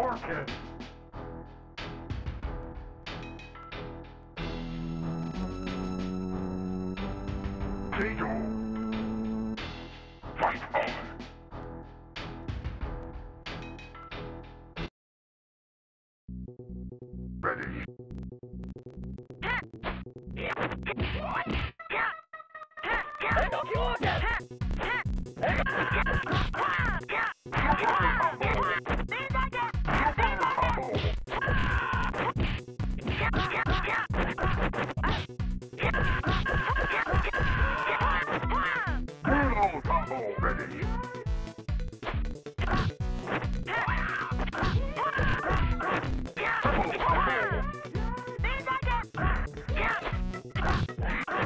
Orchid. Cato. Fight on. Ready. End of the order. Triple combo.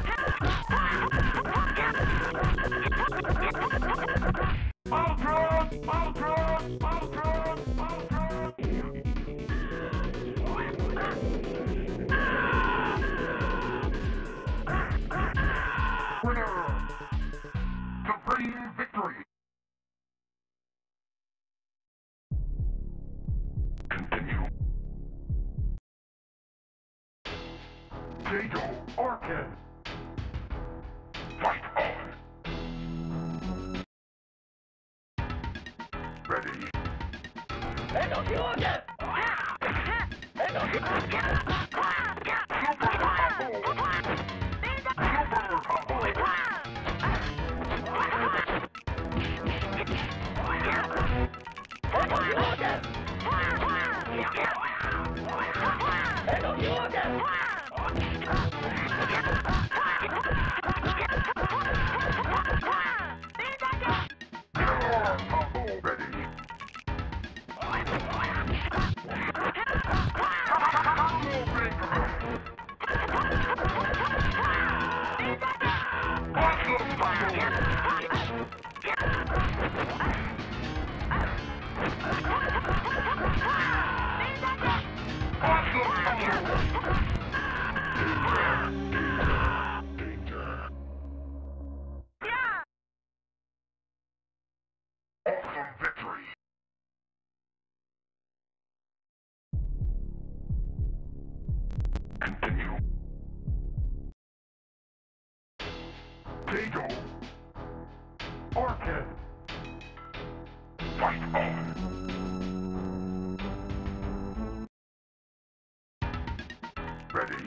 End of your order! Ready? End of your order! End of your order! Orchid. Cato. Fight on. Ready. End of your order. Orchid. Fight on. Ready. End of your order. End of your order. End of your order. End of your order. Potato. Orchid. Fight on. Ready.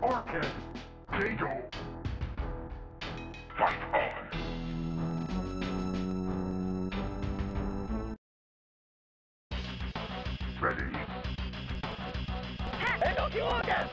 Orchid, Dago. Fight on. Ready. Ready. Head of the order!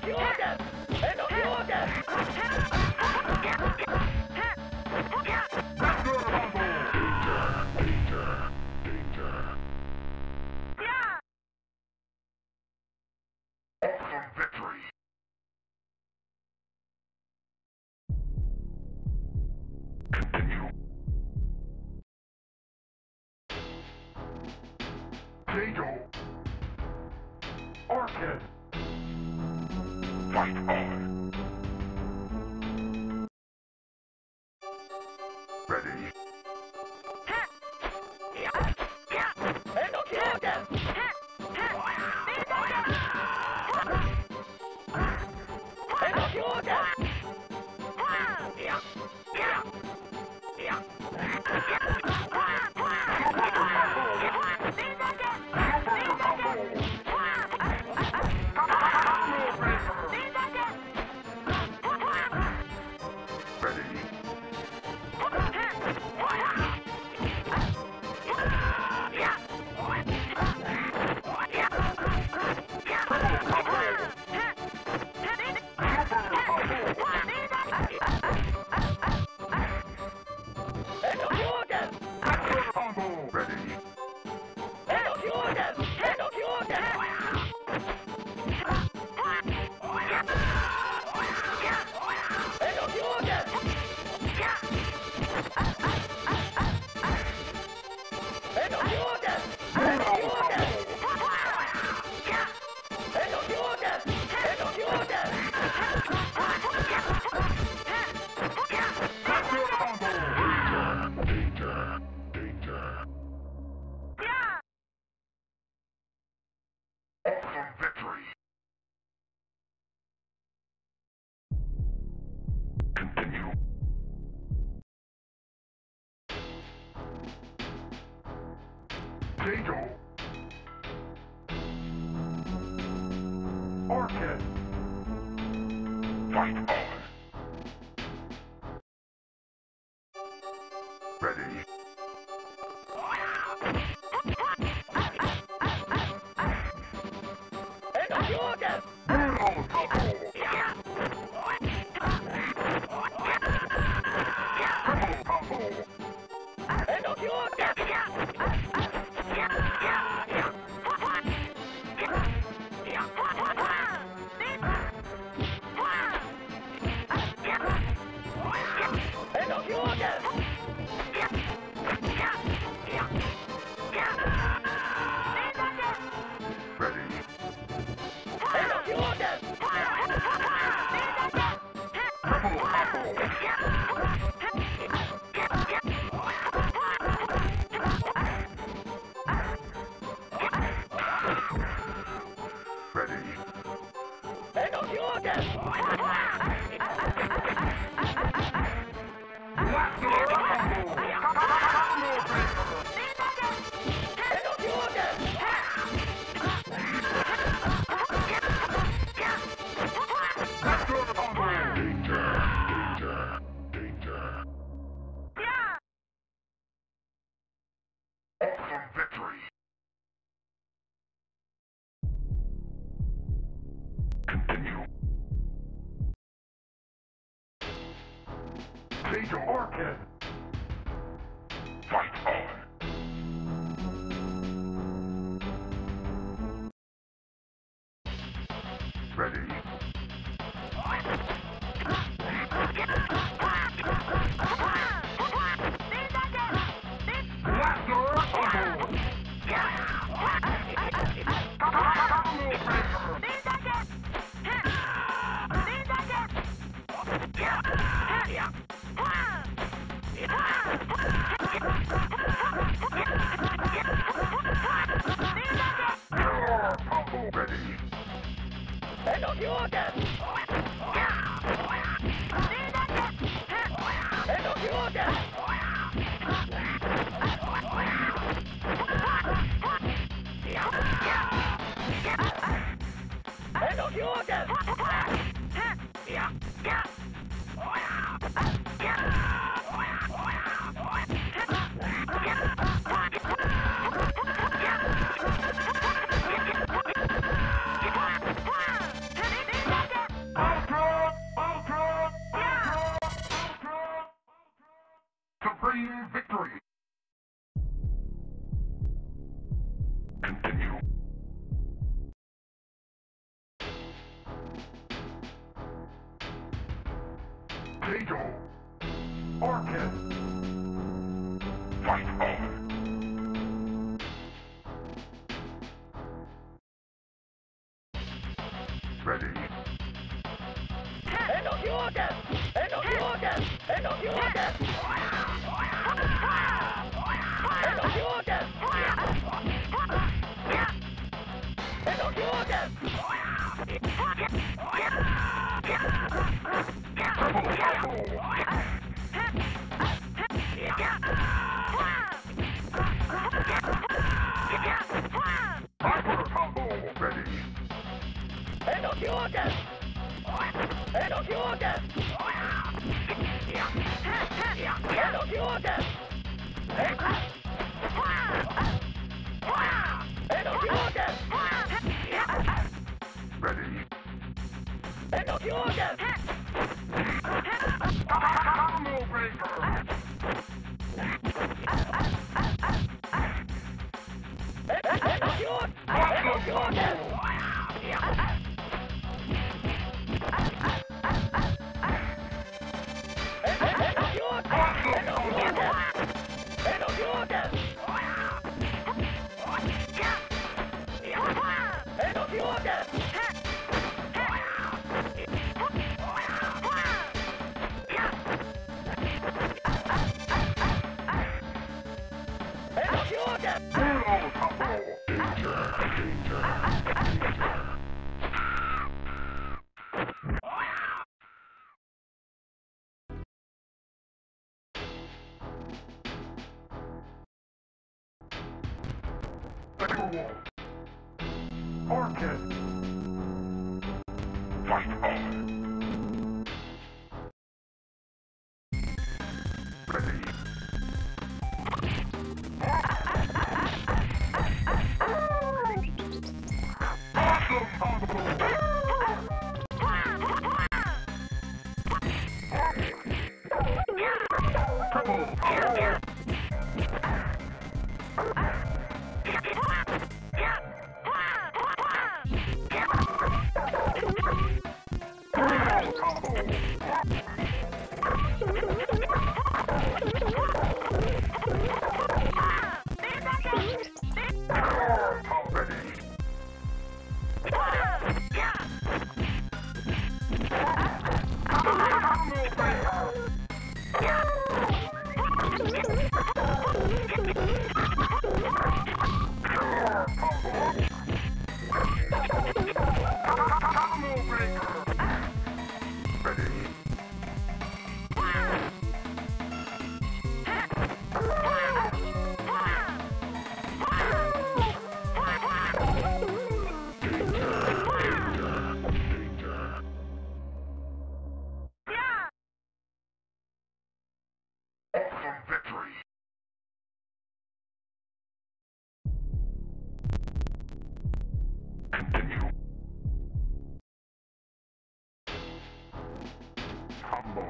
Dago! Orchid! Fight on! Ready? Dago! Orchid! Fight on! Ready? Major Orchid! Fight on! Ready? Yeah! Eagle. Orchid. Fight on. Ready. End of the order! End of the order! End of the order! End of the order! End of the order! Orchid. Fight on. Ready. Awesome combo.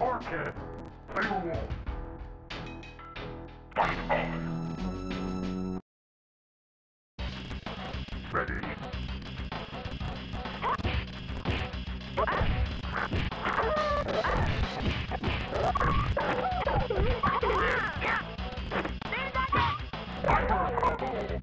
Orchid, Sabrewulf, fight on! Orchid,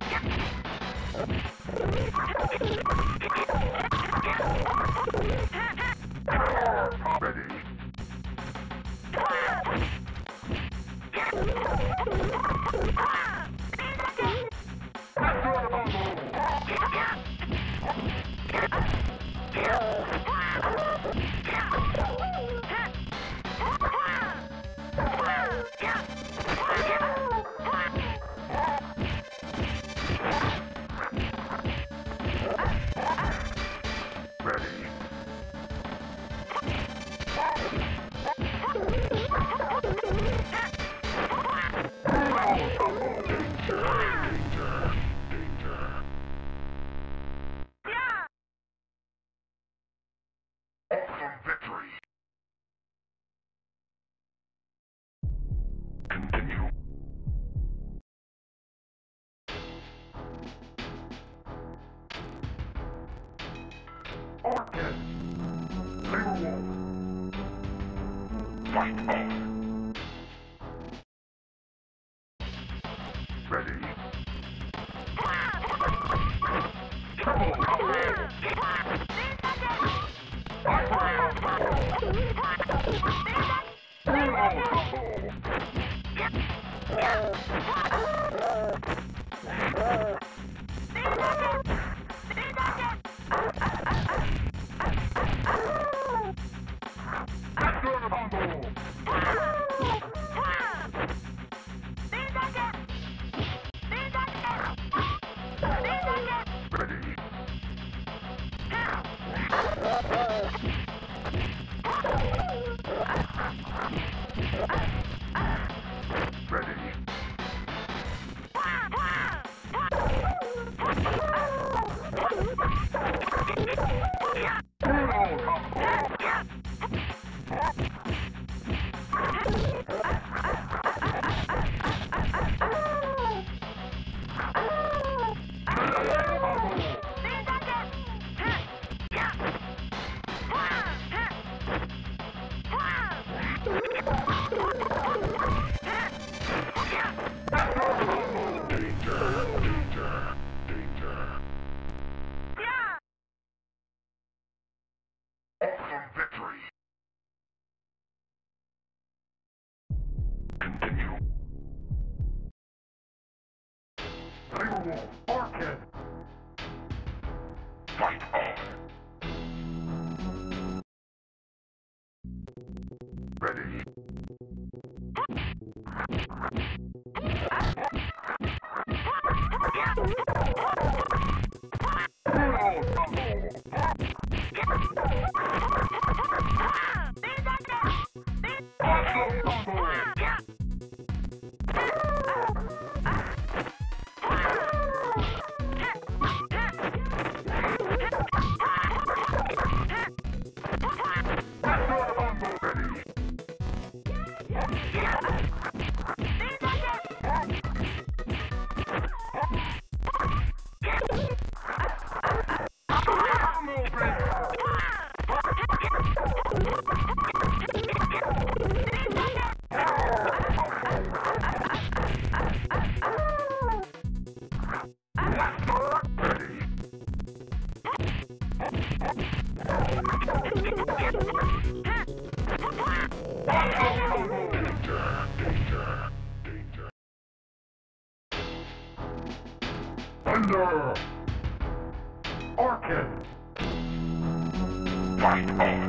Sabrewulf, fight on. Ready. Orchid, fight on. Ready. Thunder! Orchid! Fight on!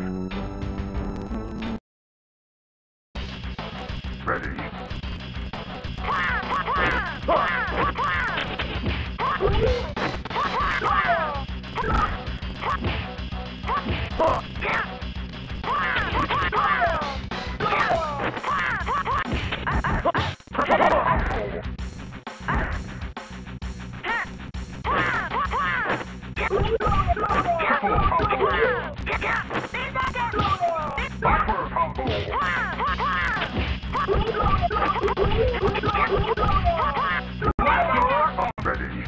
Ready?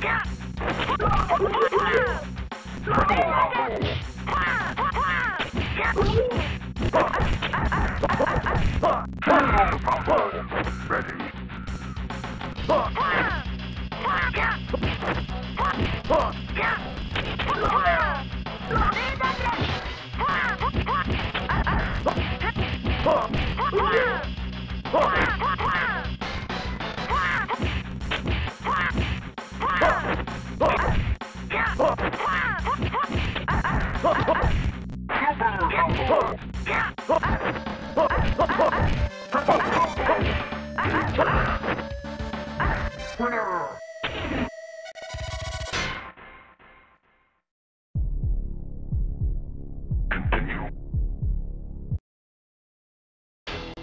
Get!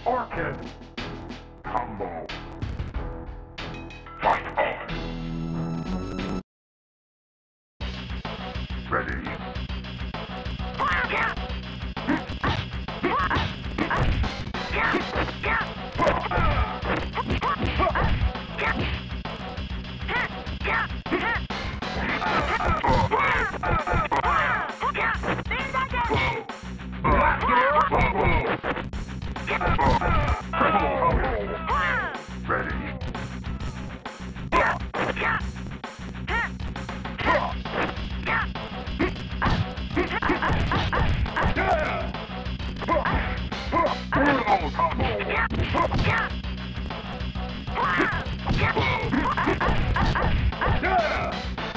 Orchid combo. Fight on. Ready. Awesome combo!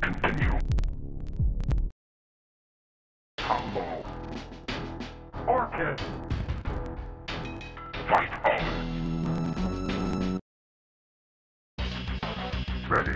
Continue. Combo. Orchid. Fight on. Ready.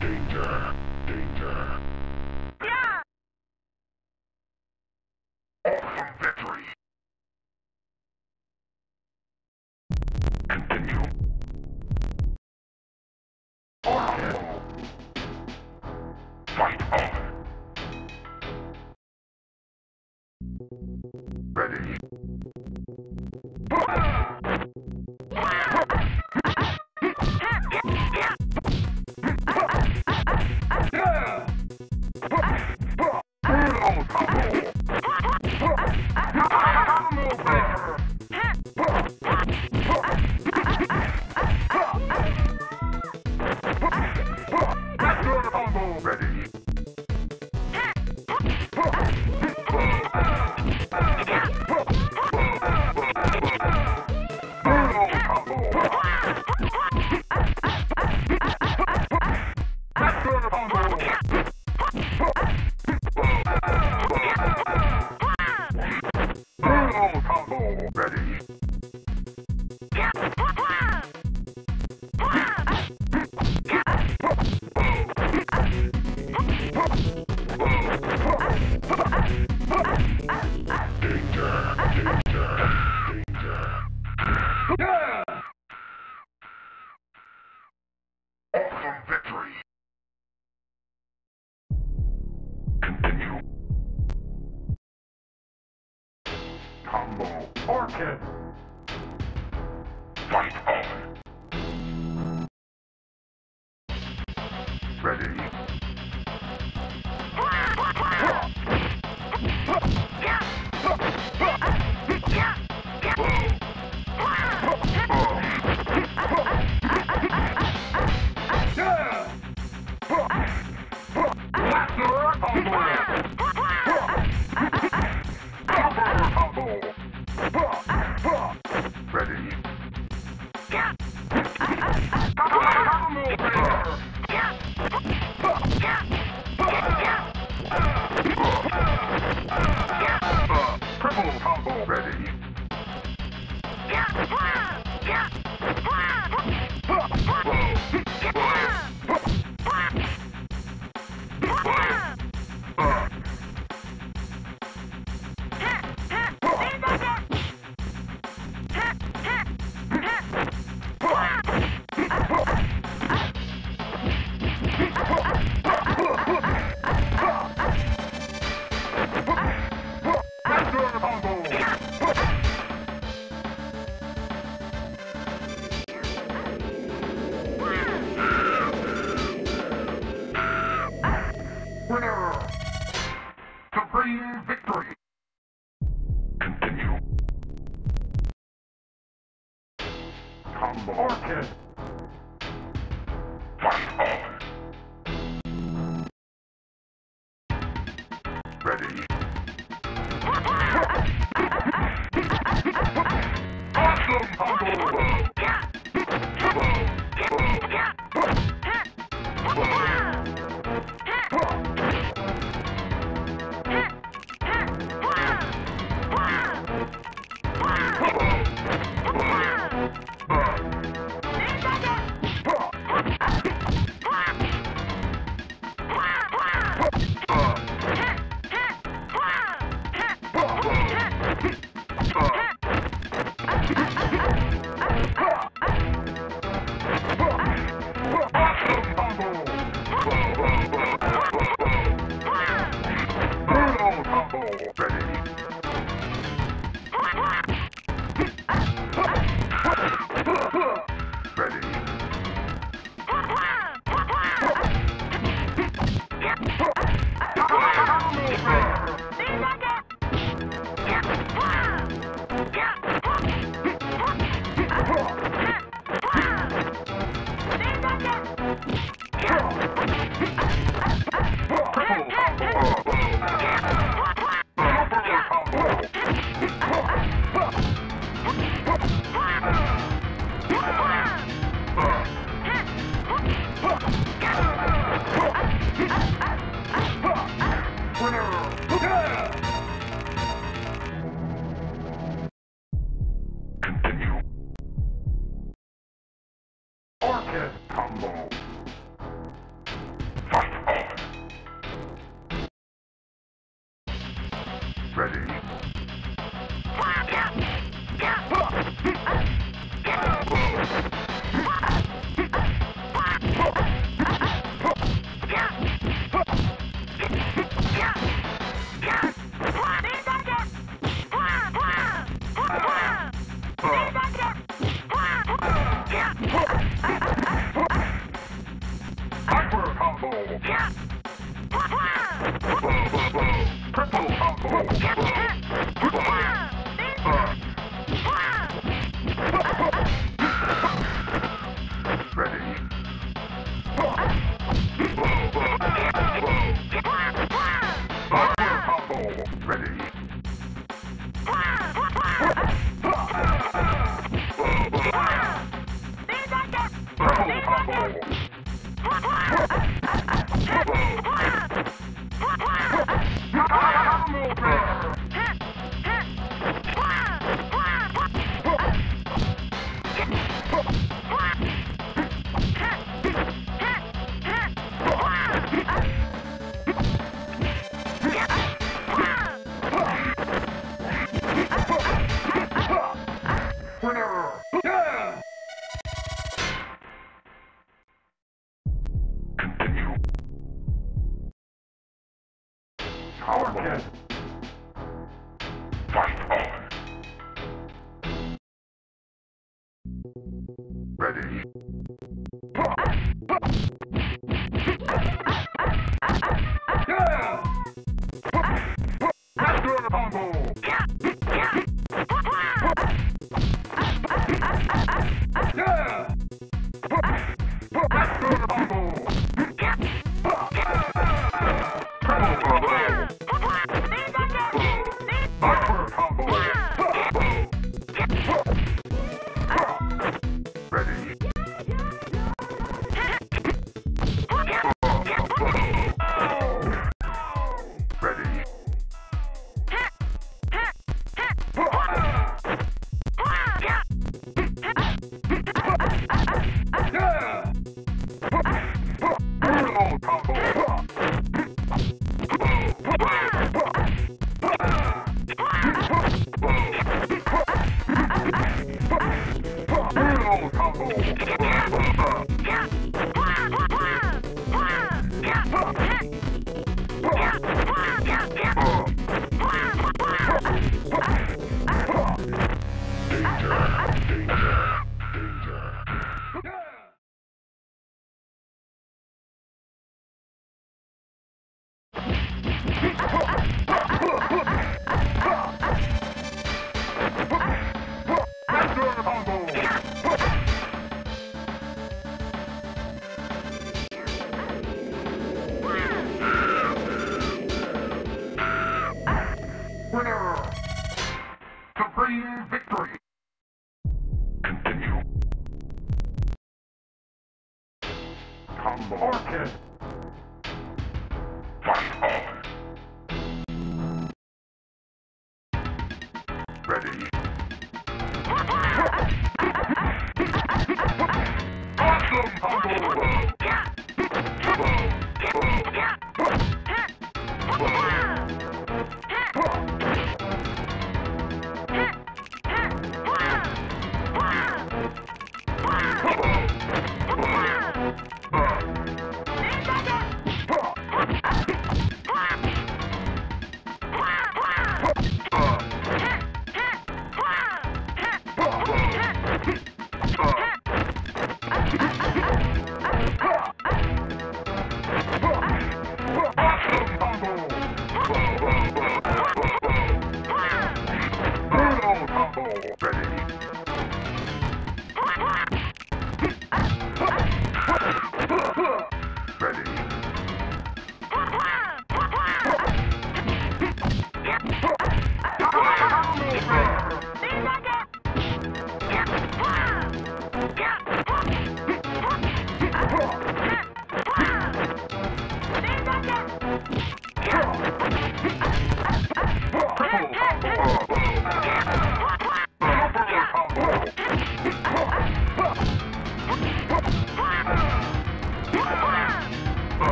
Danger. Orchid! Fight on! Ready? Orchid! Fight on! Ready? Awesome Humble! Orchid! Fight on! Ready? Orchid! Fight on! Ready?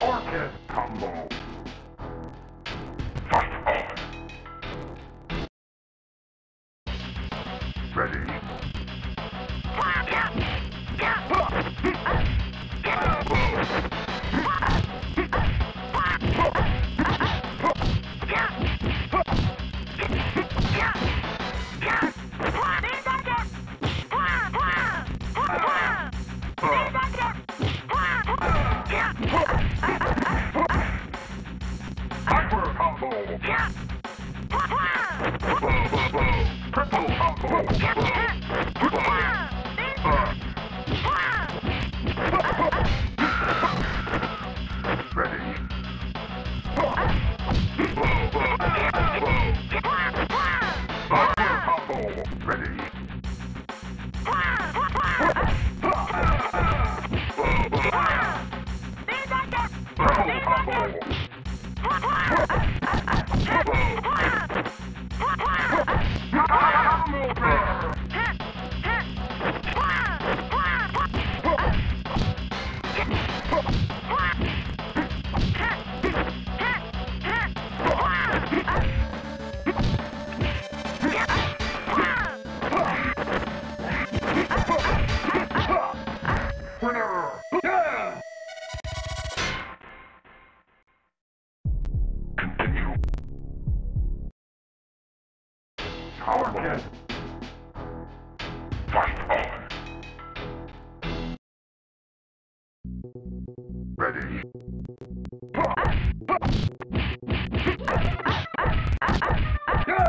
Awesome Humble! Orchid! Fight on! Ready? Thunder! Fight on! Ready?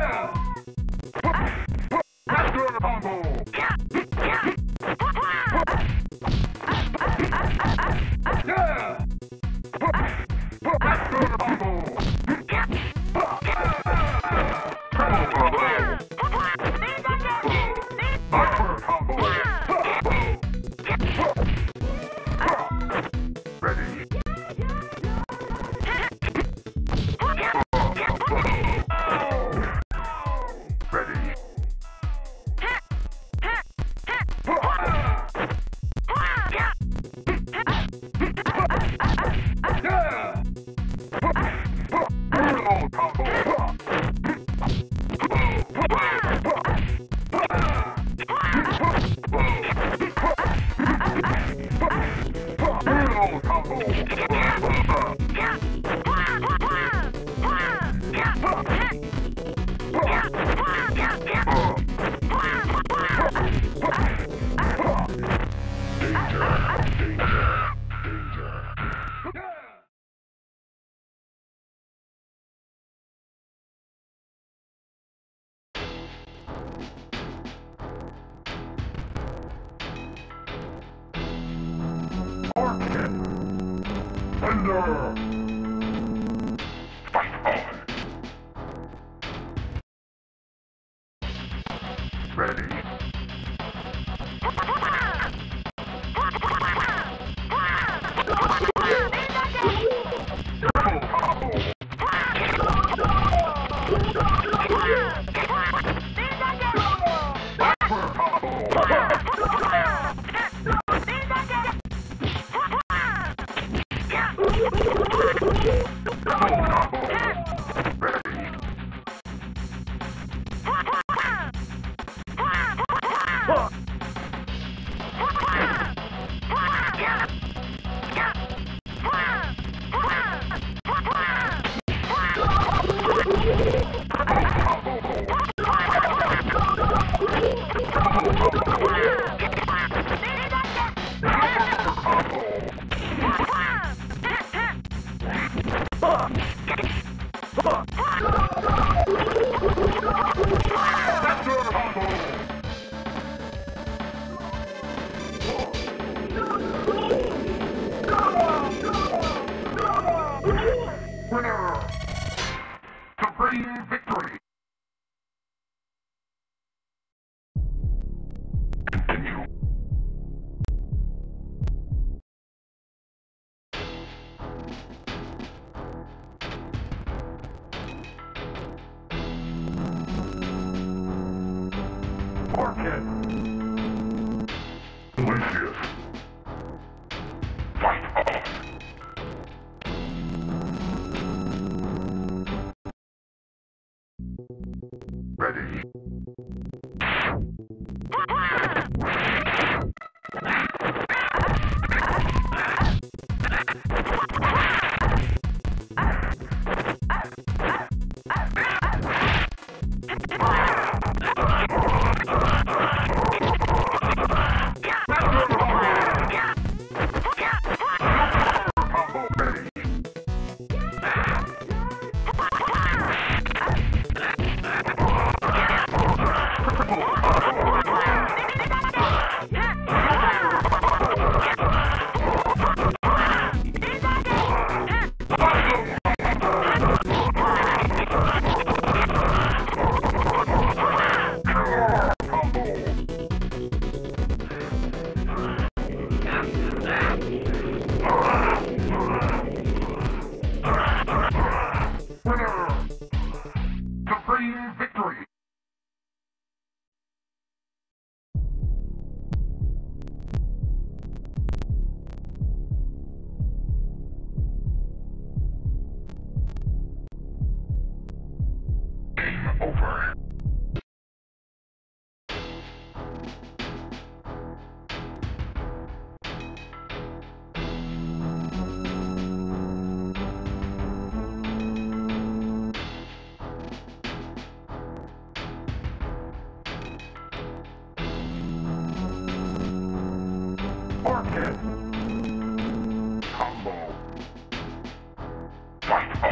Fight on.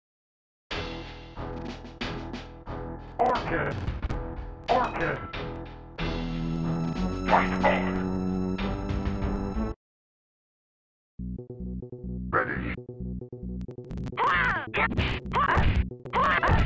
Ready? Orchid! Orchid! Fight on! Ready? Orchid! Fight on! Ready?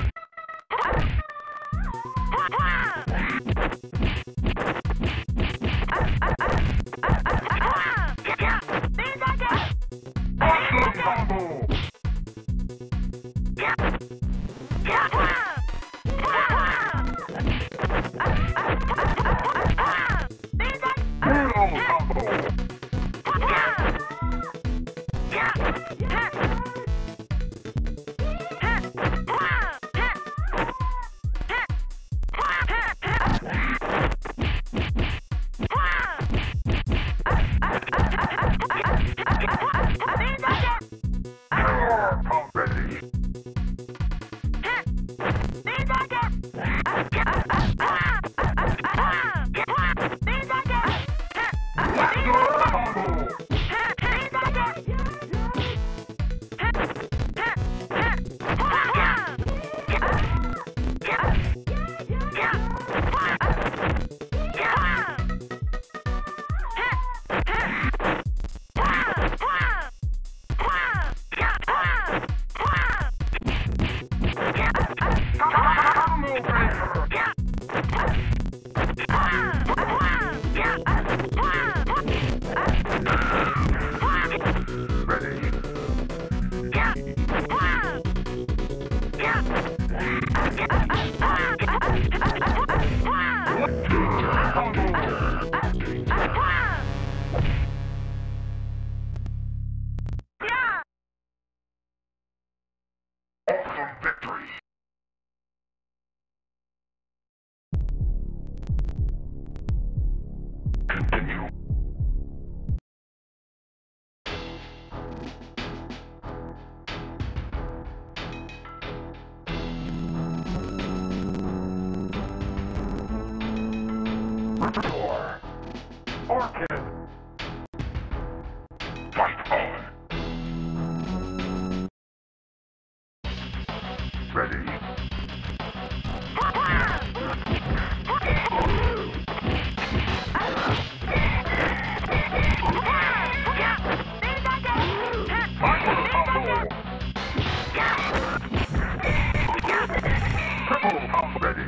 Triple combo ready!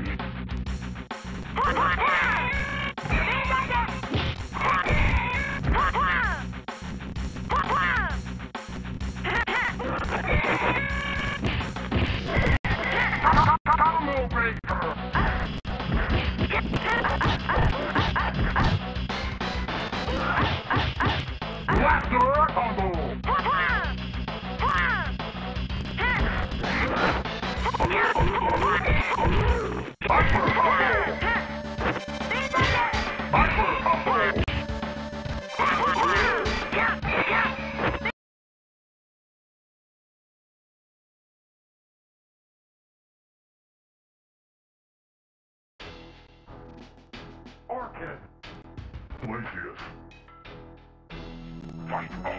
Fight for a combo! might follow.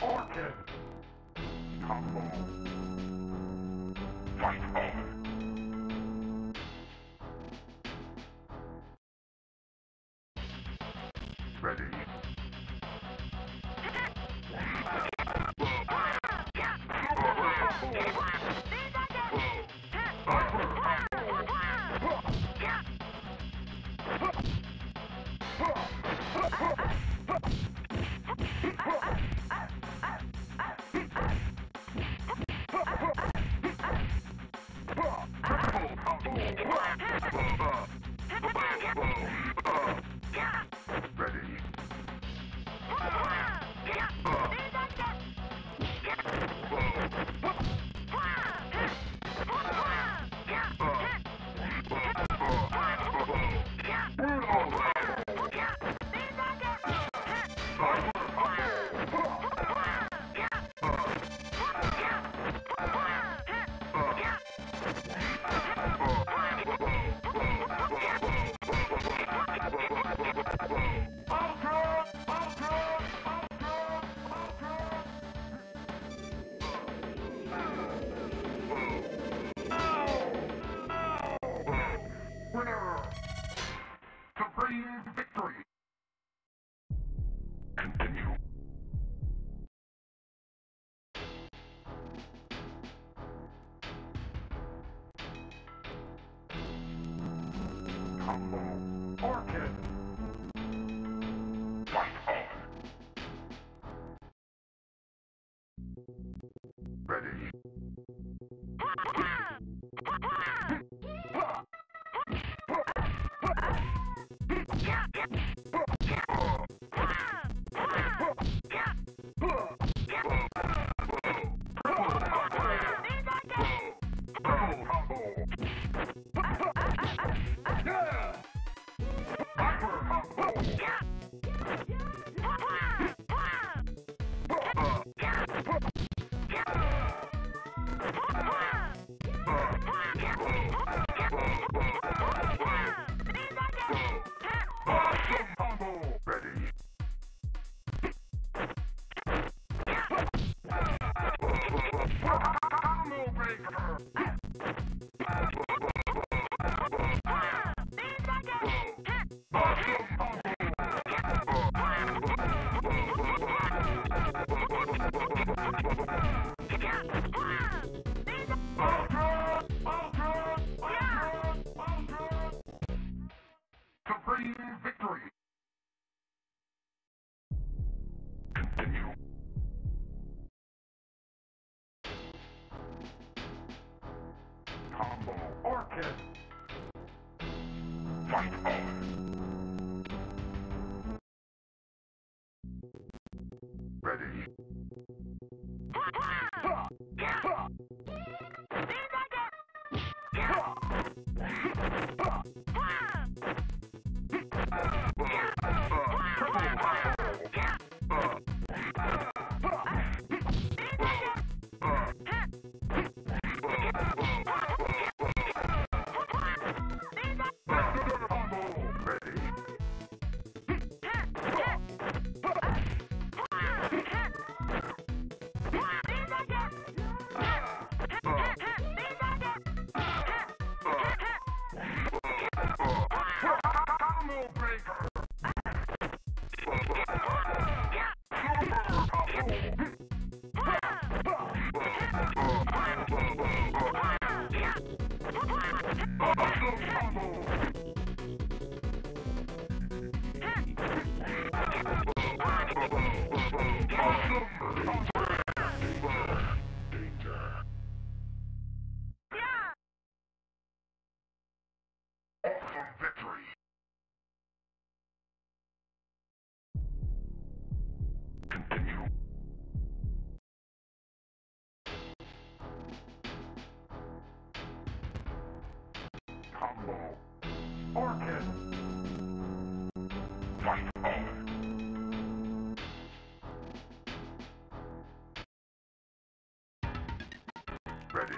Orchid! Combo! Fight on! Combo Orchid! 1 hour. Ready. Orchid. Fight over. Ready. Orchid. Fight on. Ready.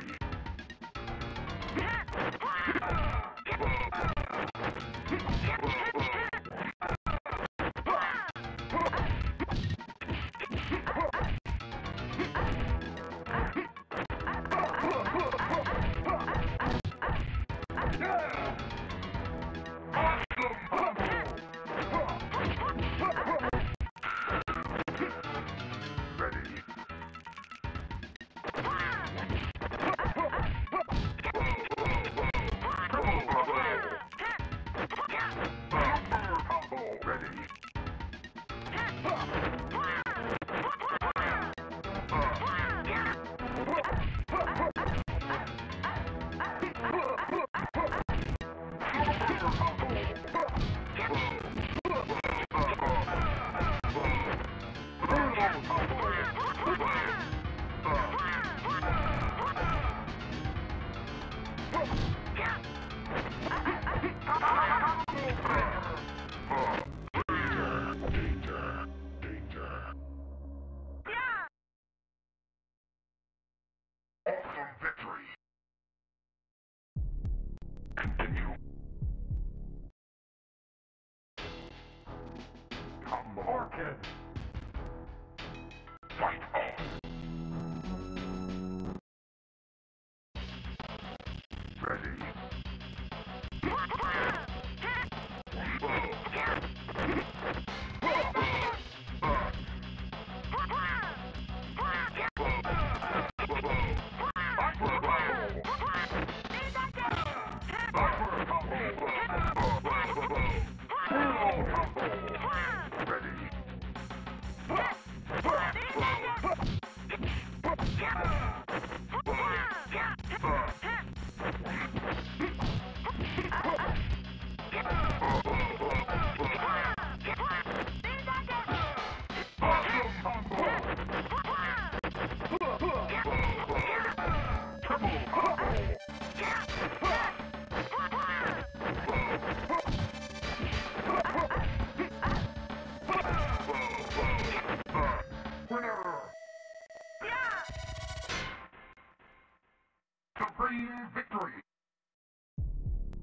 Victory.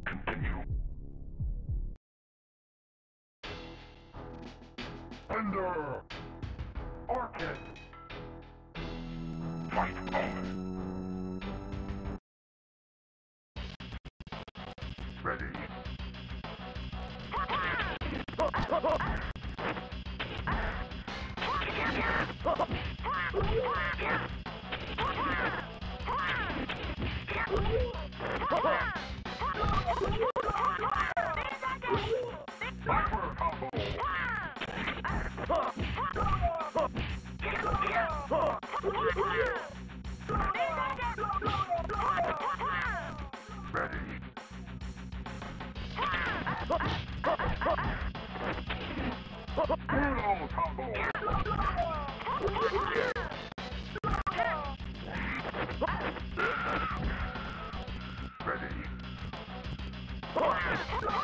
Continue. Thunder. Orchid. Fight on. Ready. Ready. Orchid, fight on.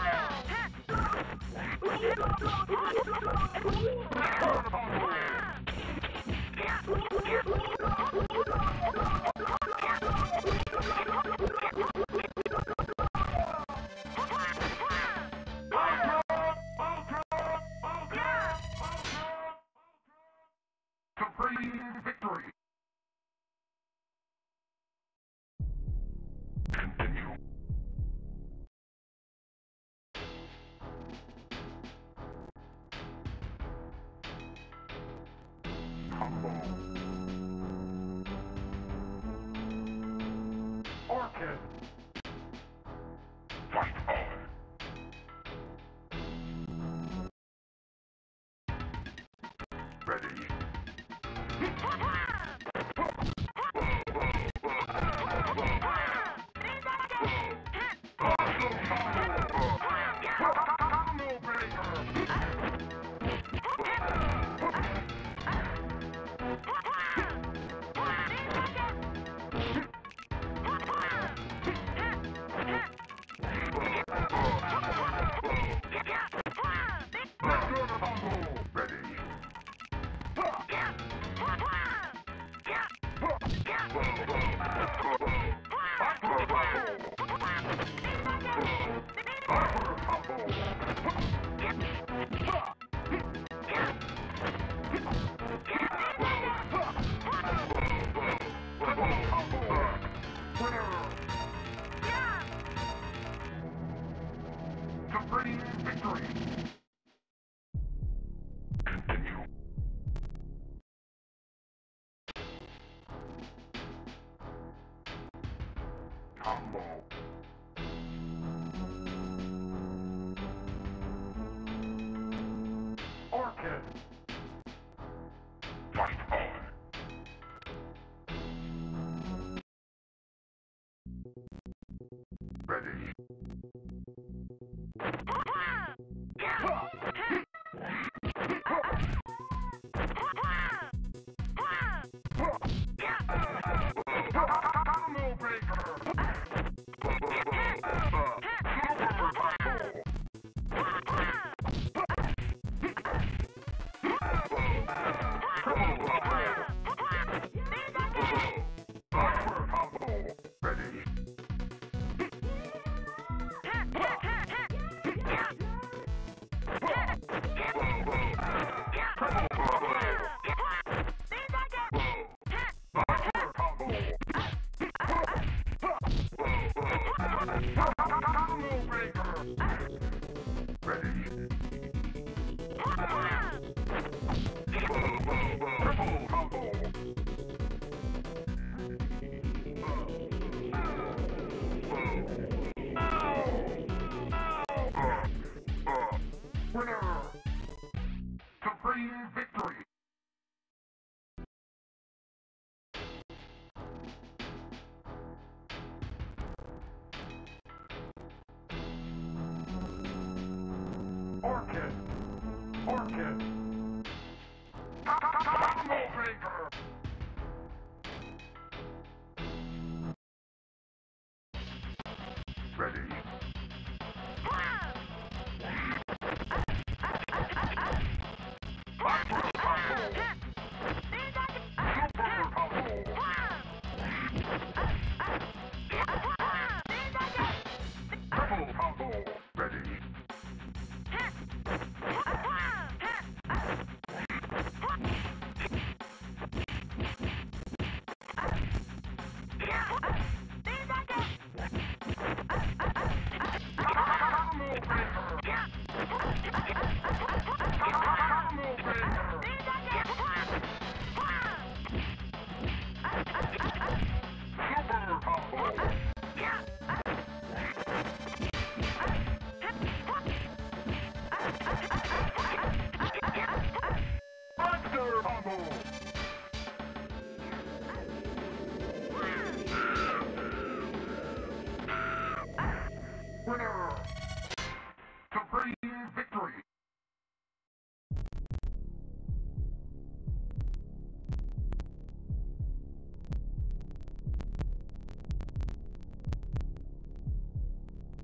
Ready.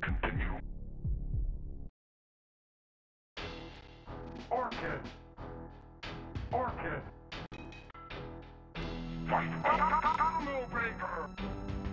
Continue. Orchid! Orchid! Fight! Animal breaker!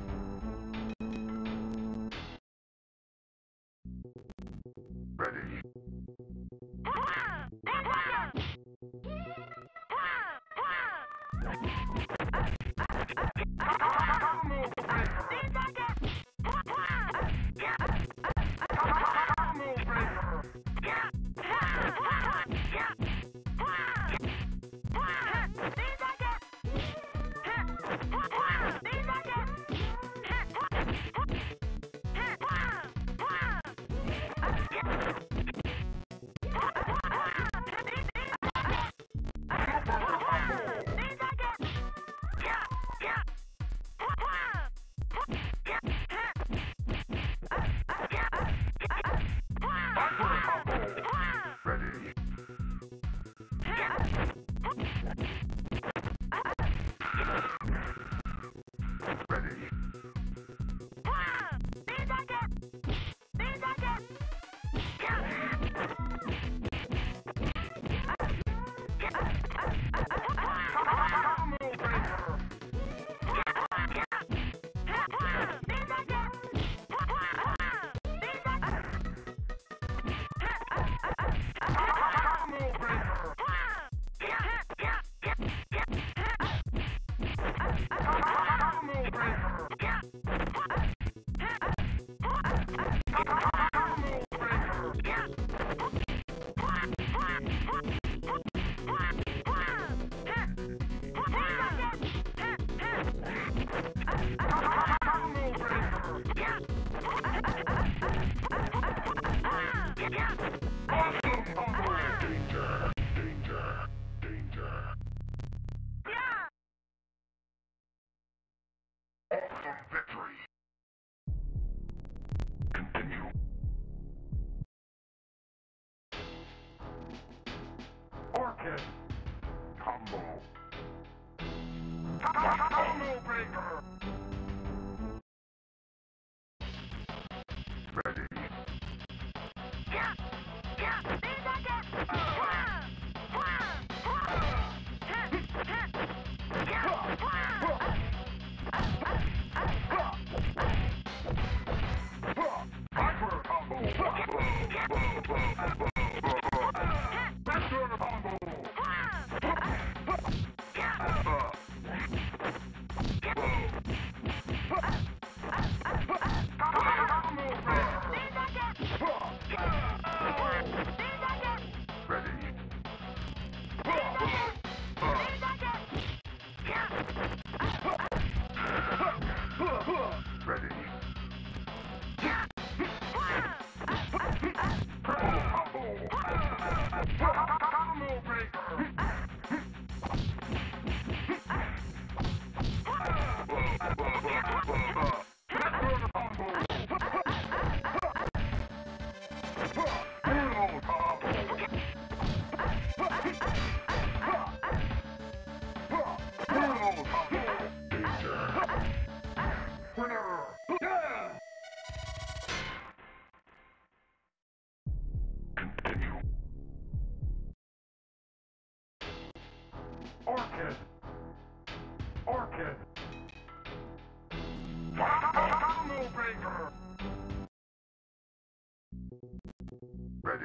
Ready.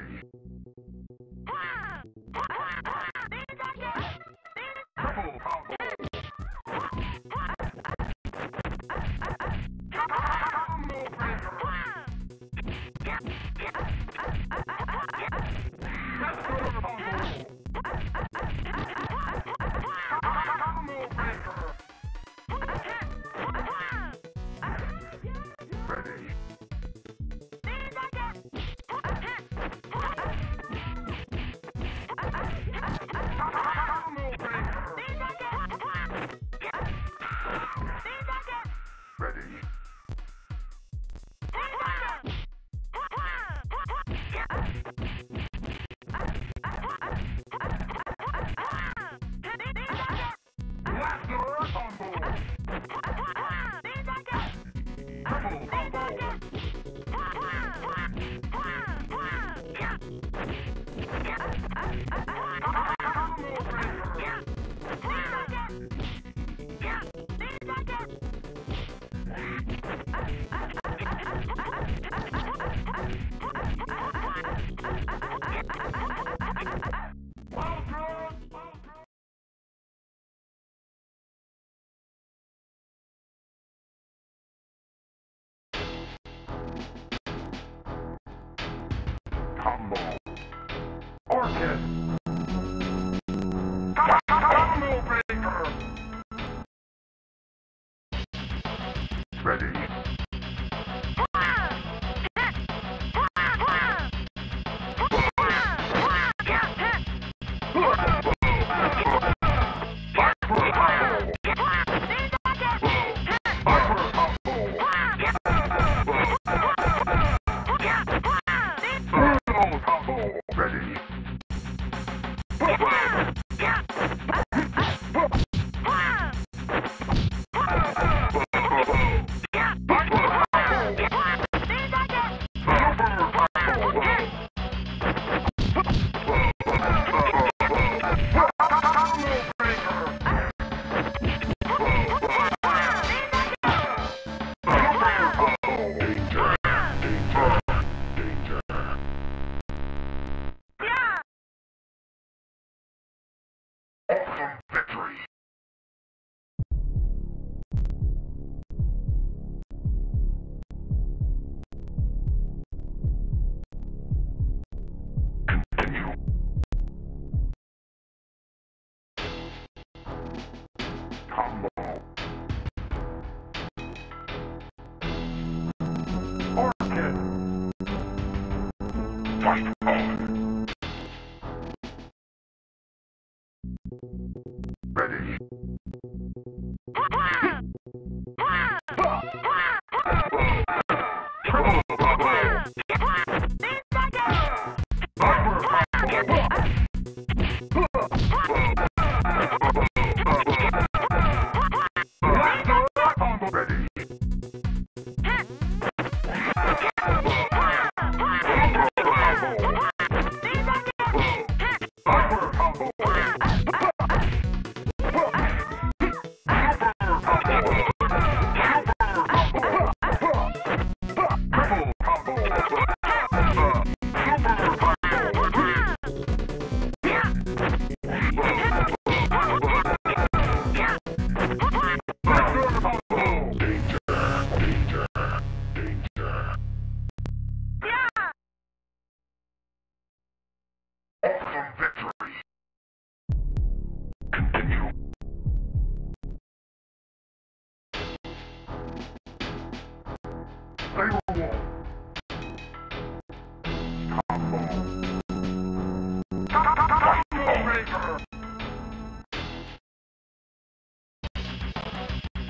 Orchid. Tunnel breaker. Ready.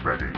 Ready.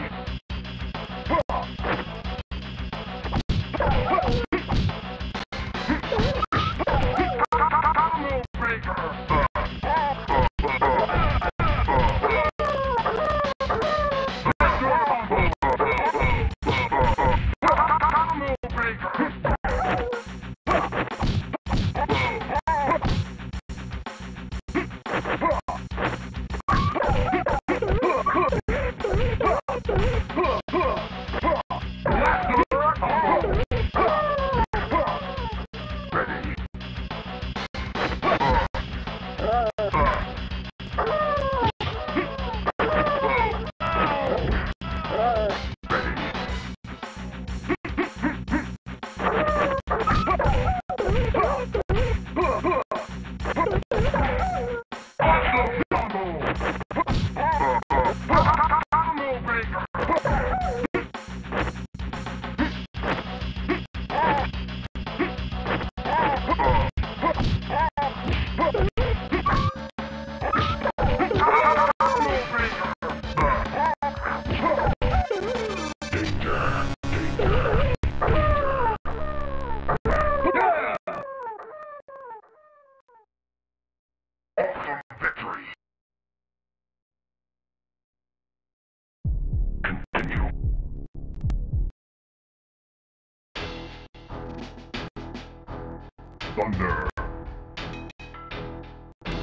Thunder.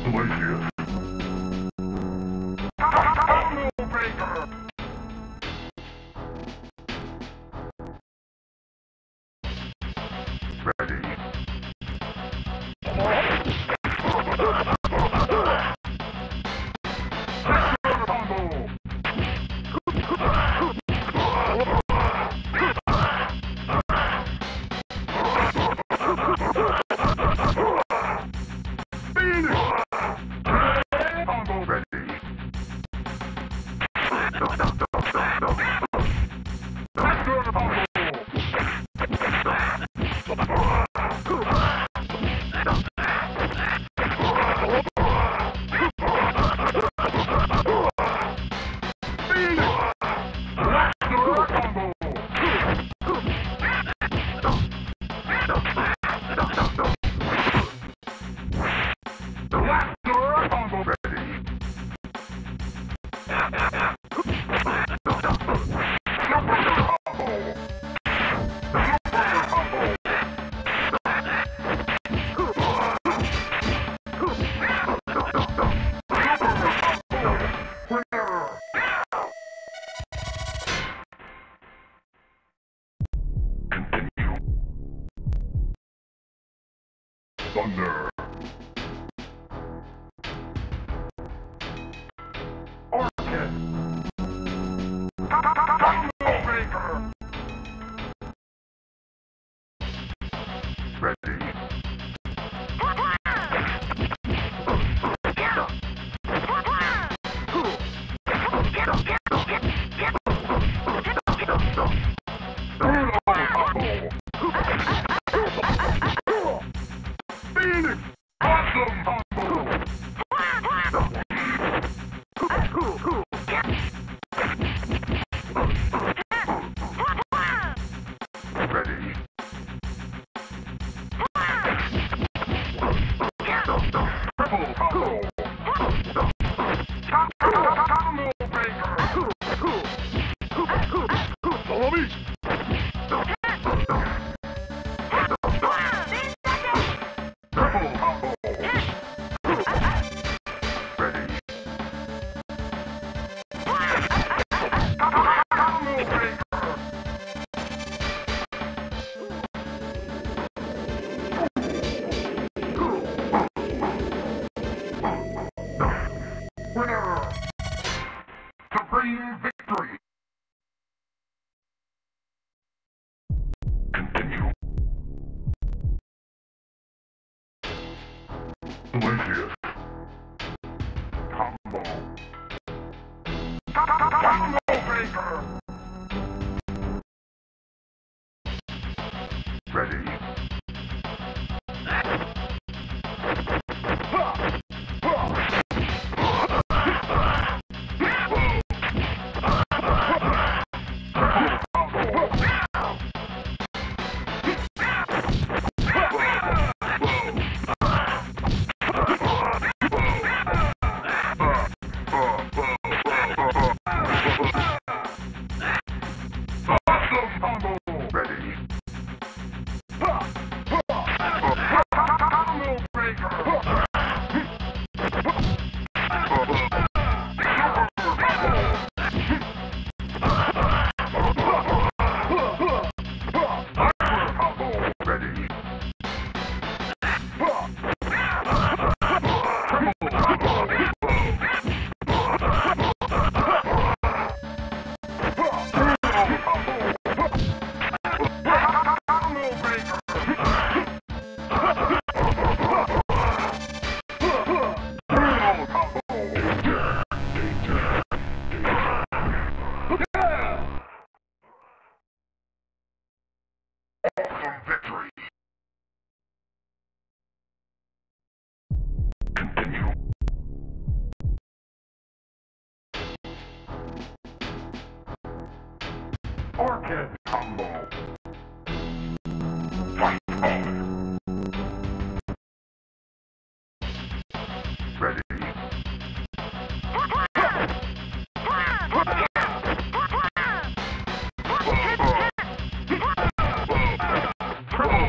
Glacius. Tunnel breaker. Ready. Thunder. Orchid. Thunderbreaker. Ready. Victory! Continue. Delicious. Combo. Combo breaker! Ready. Orchid combo. Fight on. Ready. Orchid. Sabrewulf. Fight on. Ready. Ready.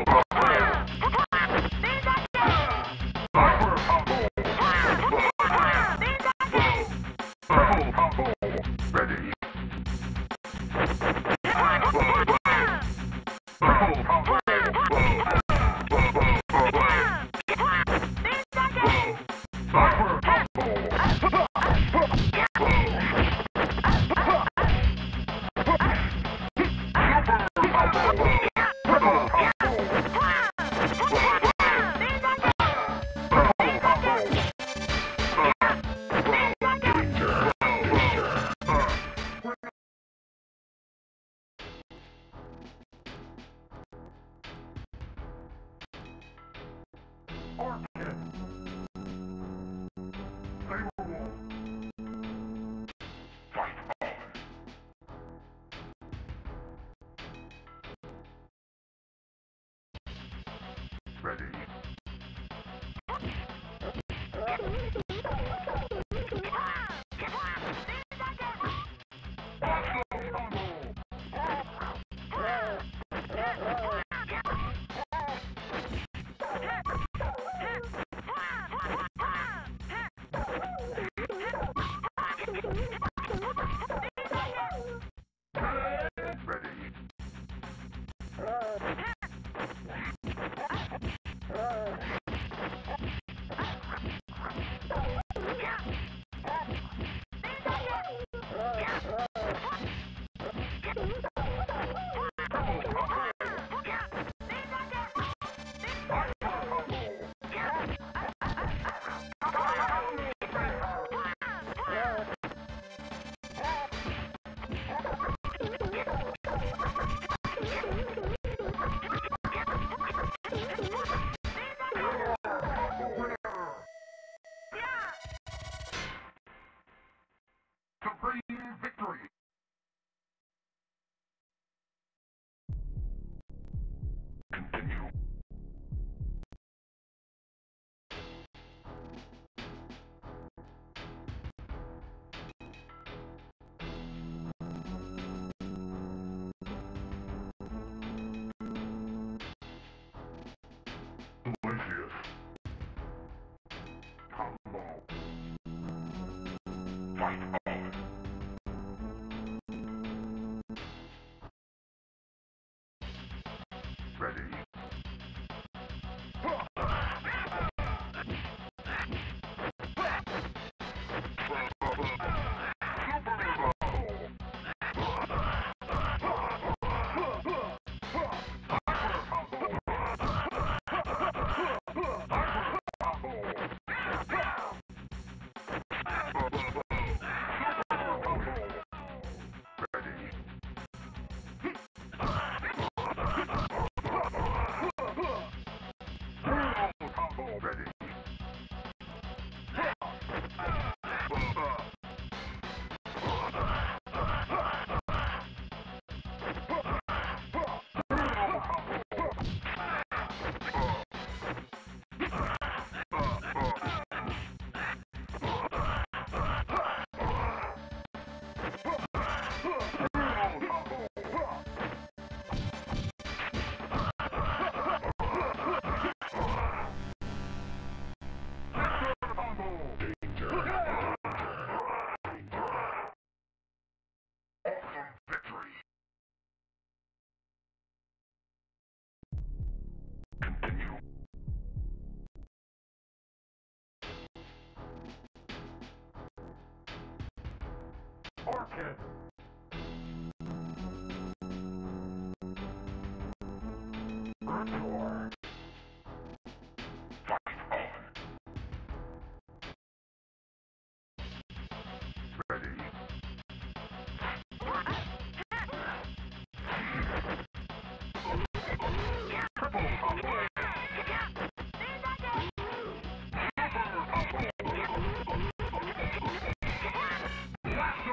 Orchid. Mentor.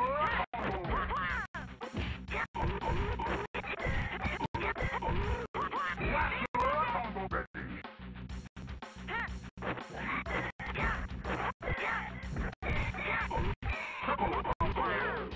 Fight on. Ready. Triple upgrade.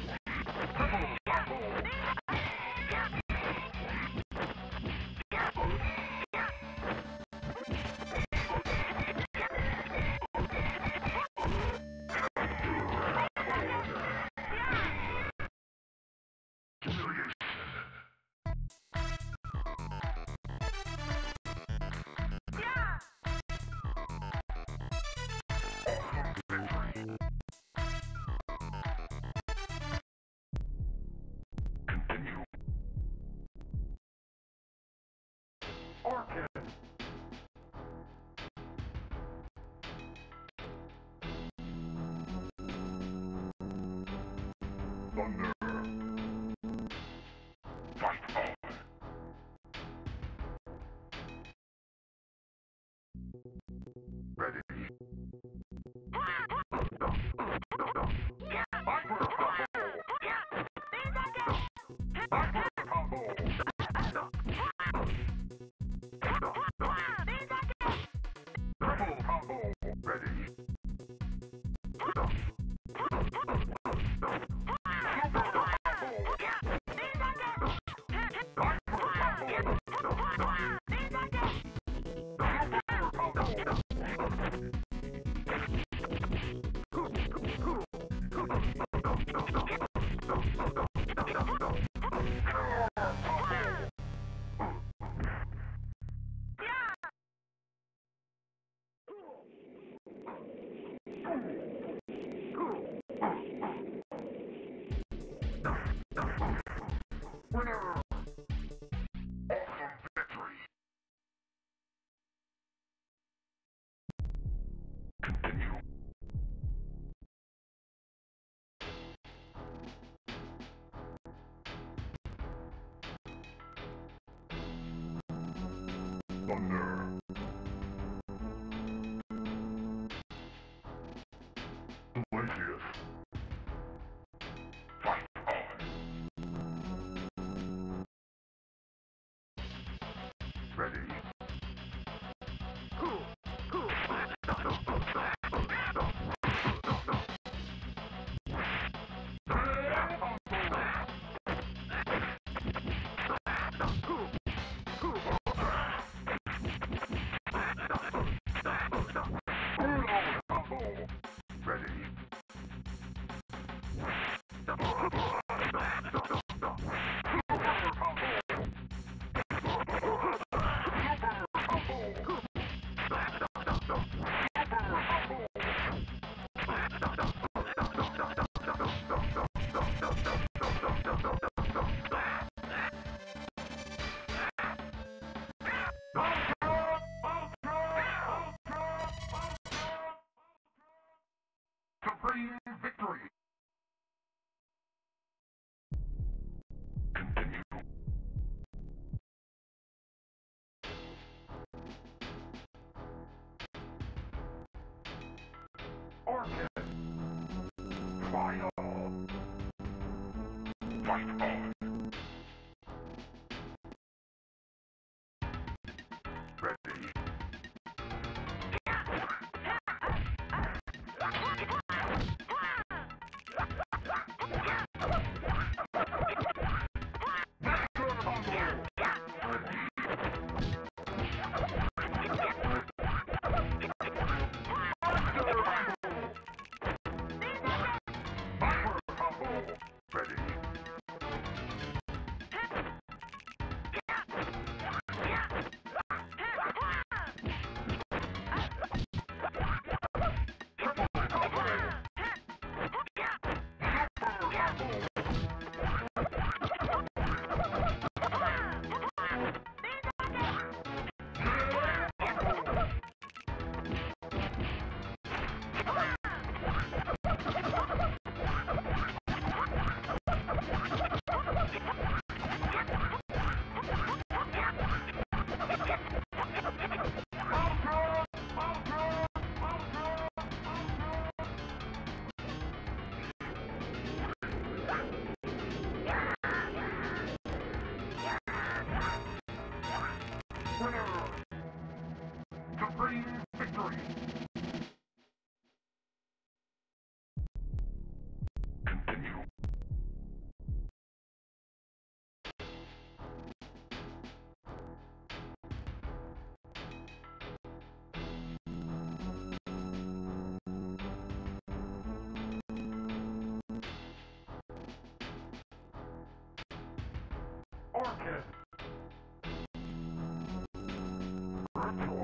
Orchid. Thunder. Fight on. Ready. Winner! Awesome victory! Continue. Thunder. Ready. Cool. Cool. Victory! Continue. Orchid! Trial! Fight on! Ready! Ready. Orchid.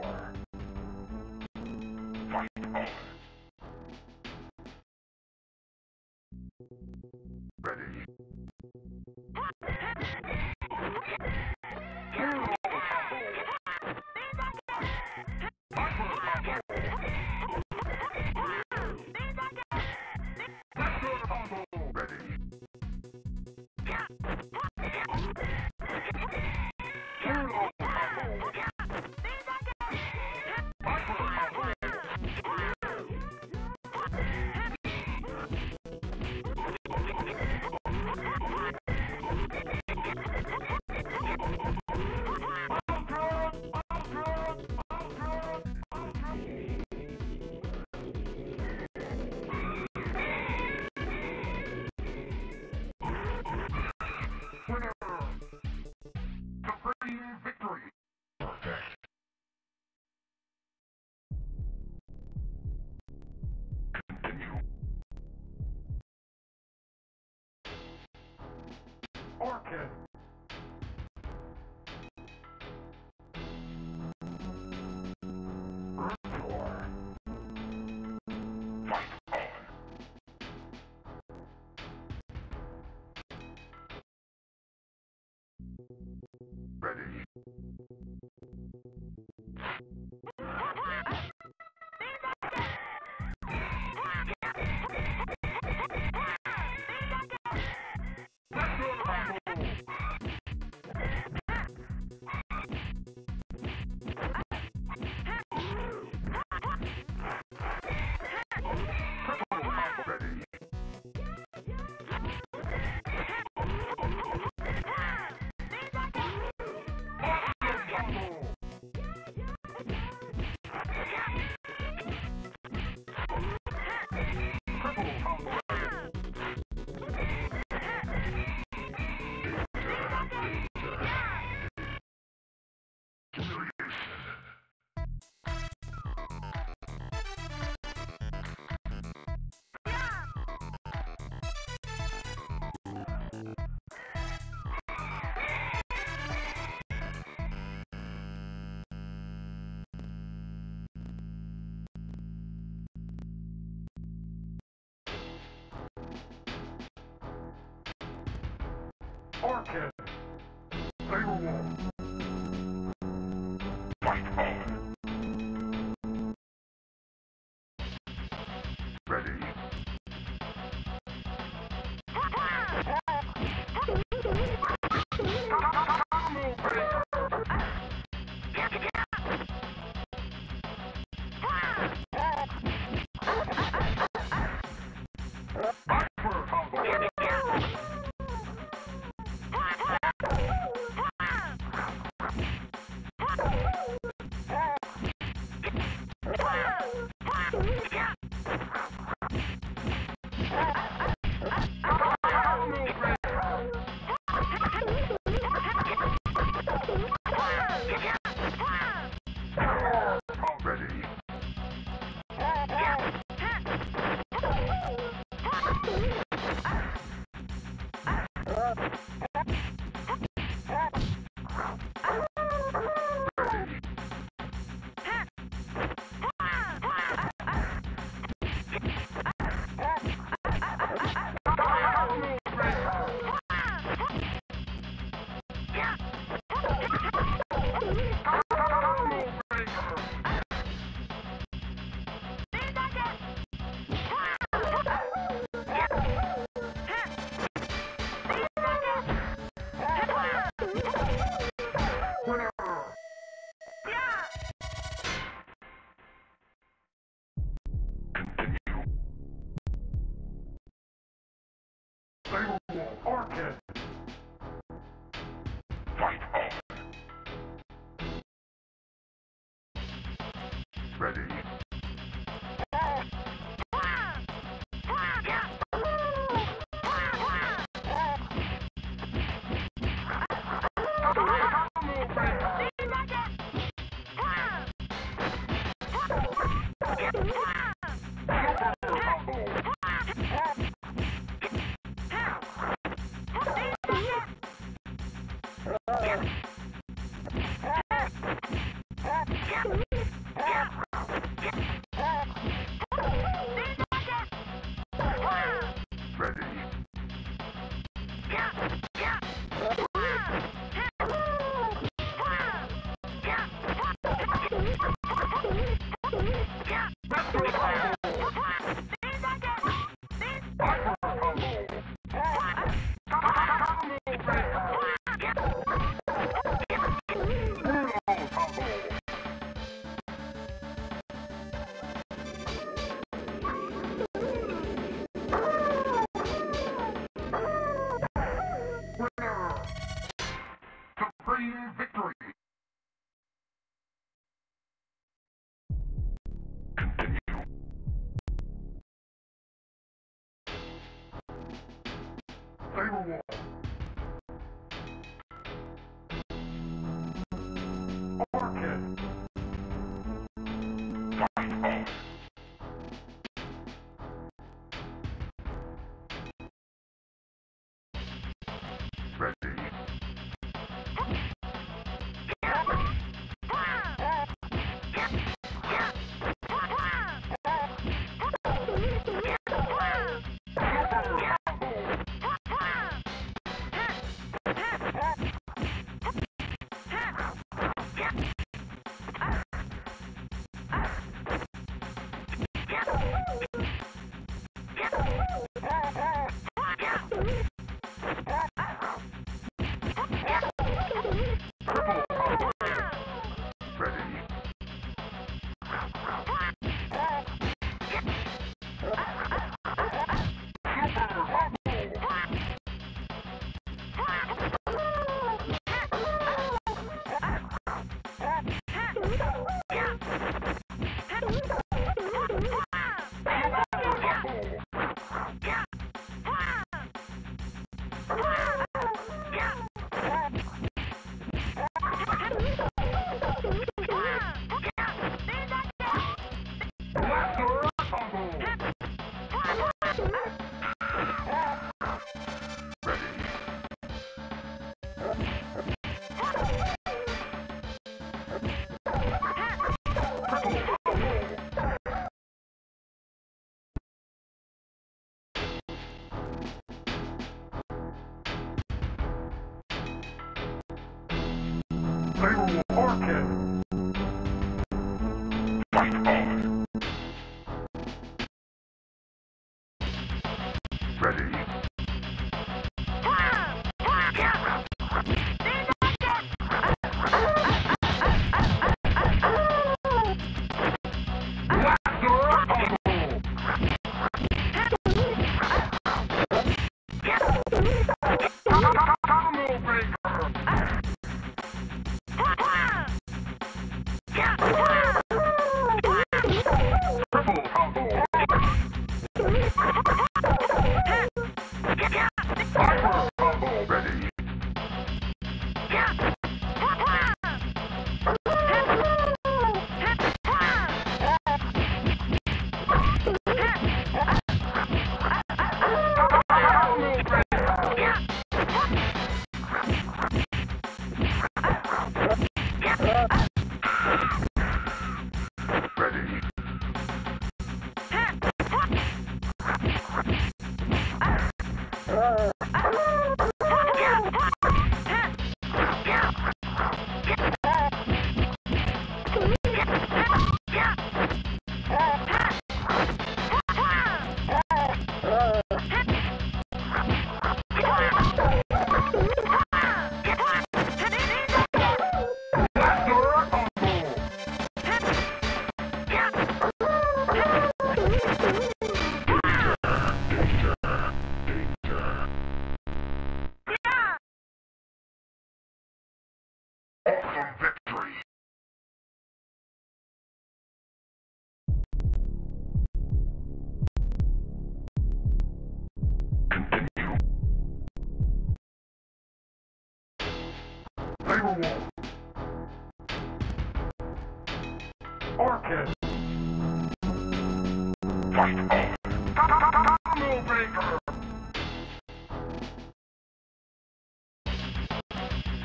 Orchid, Sabrewulf. Yeah. Orchid. Orchid. Fight. Combo breaker.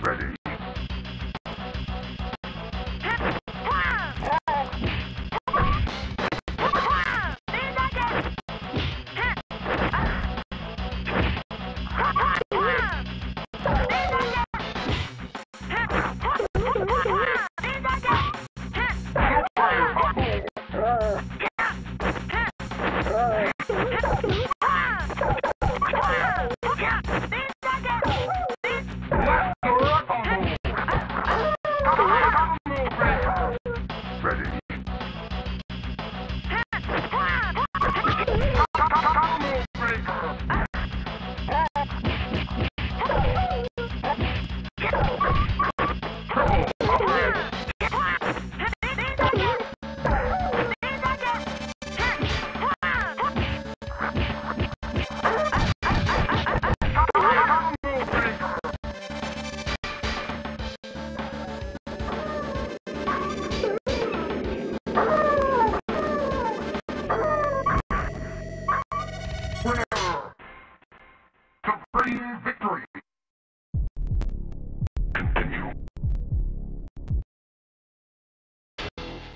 Ready.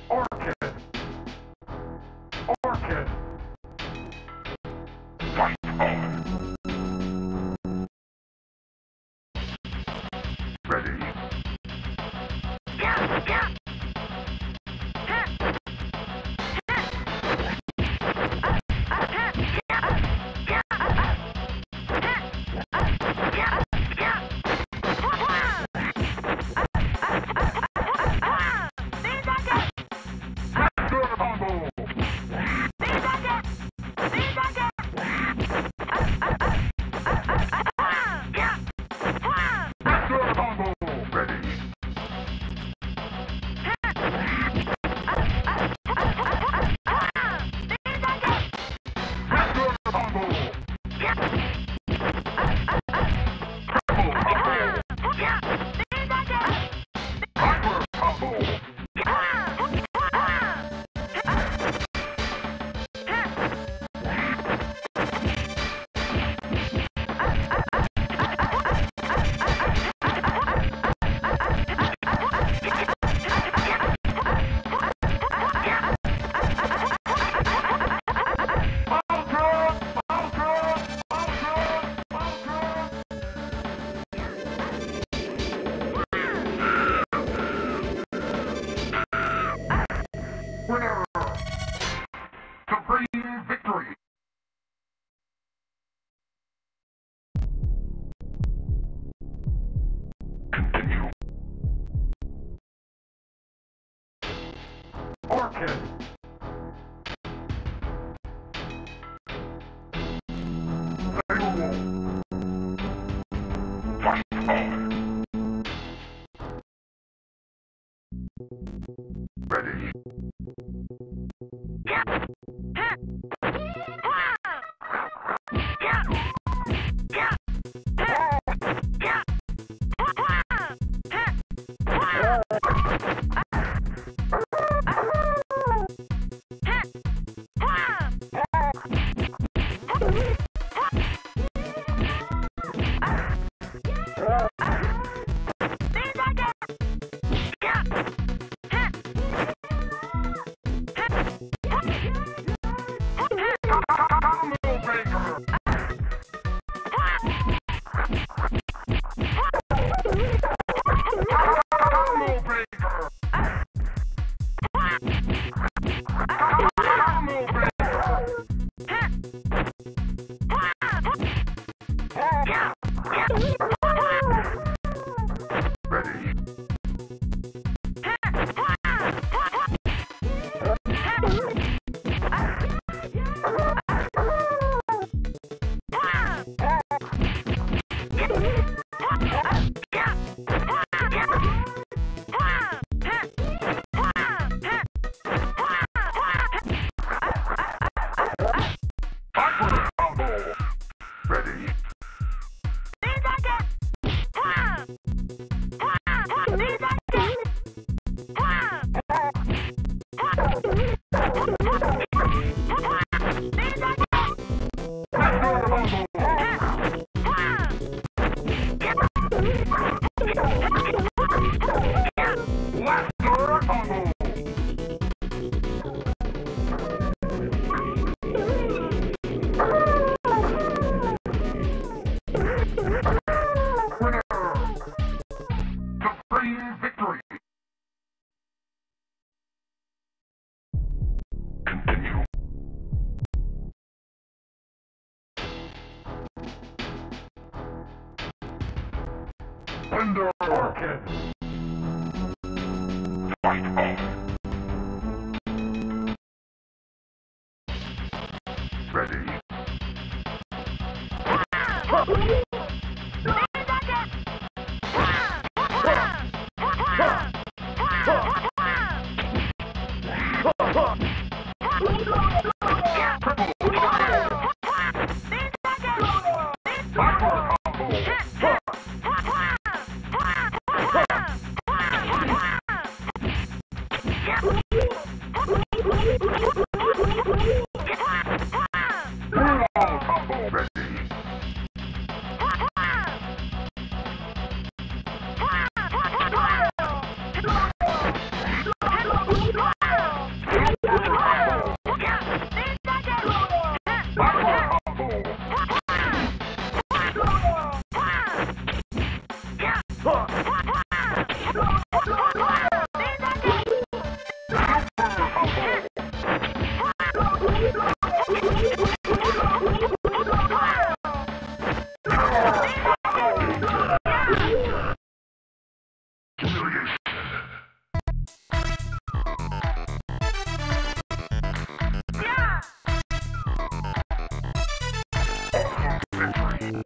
Orchid! Orchid! Fight on! Ready? Ready? Thunder Orchid! Fight on! Ready? Orchid.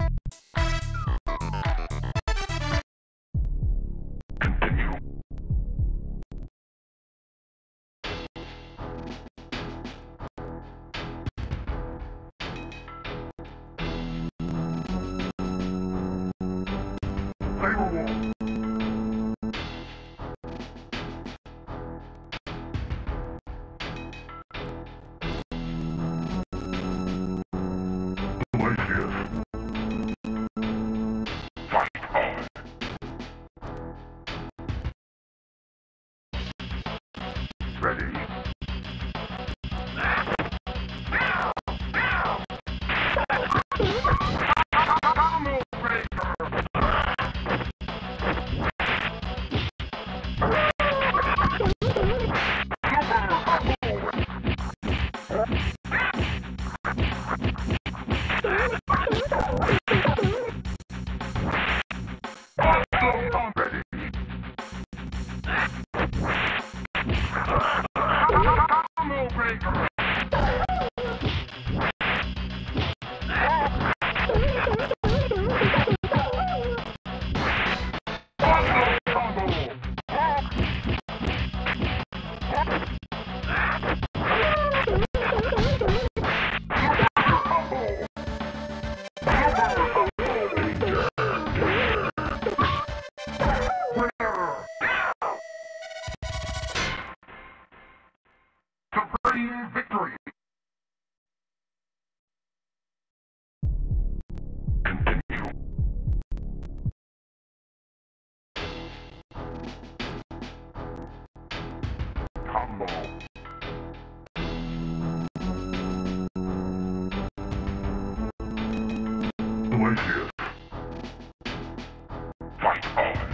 Fight on.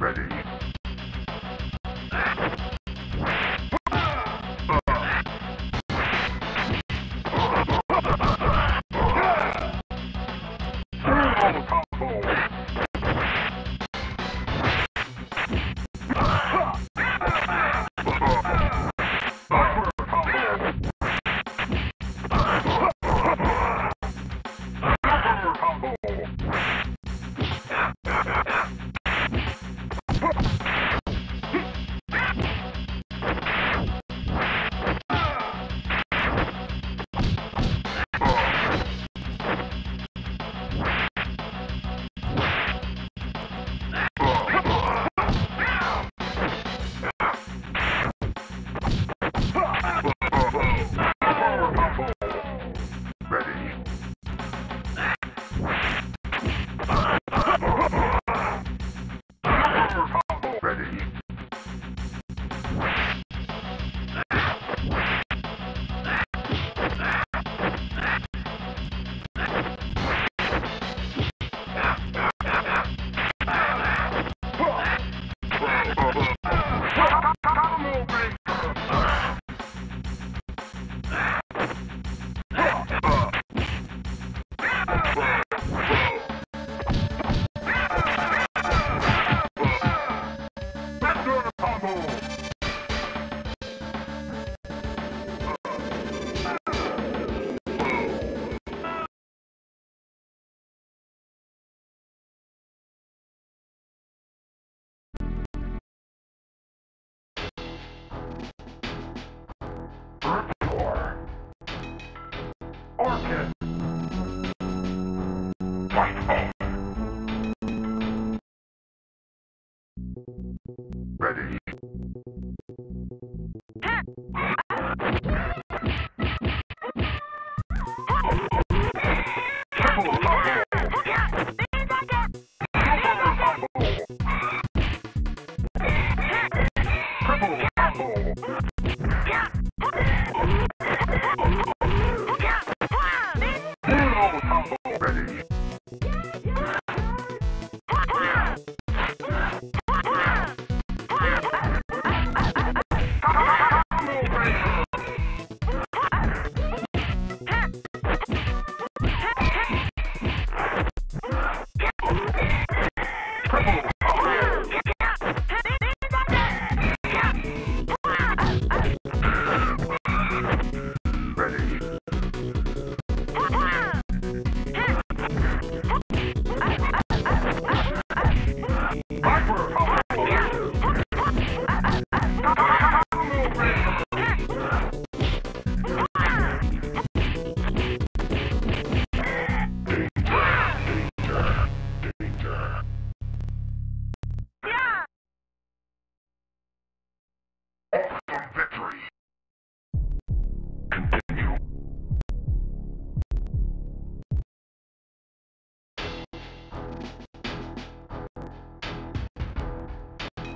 Ready.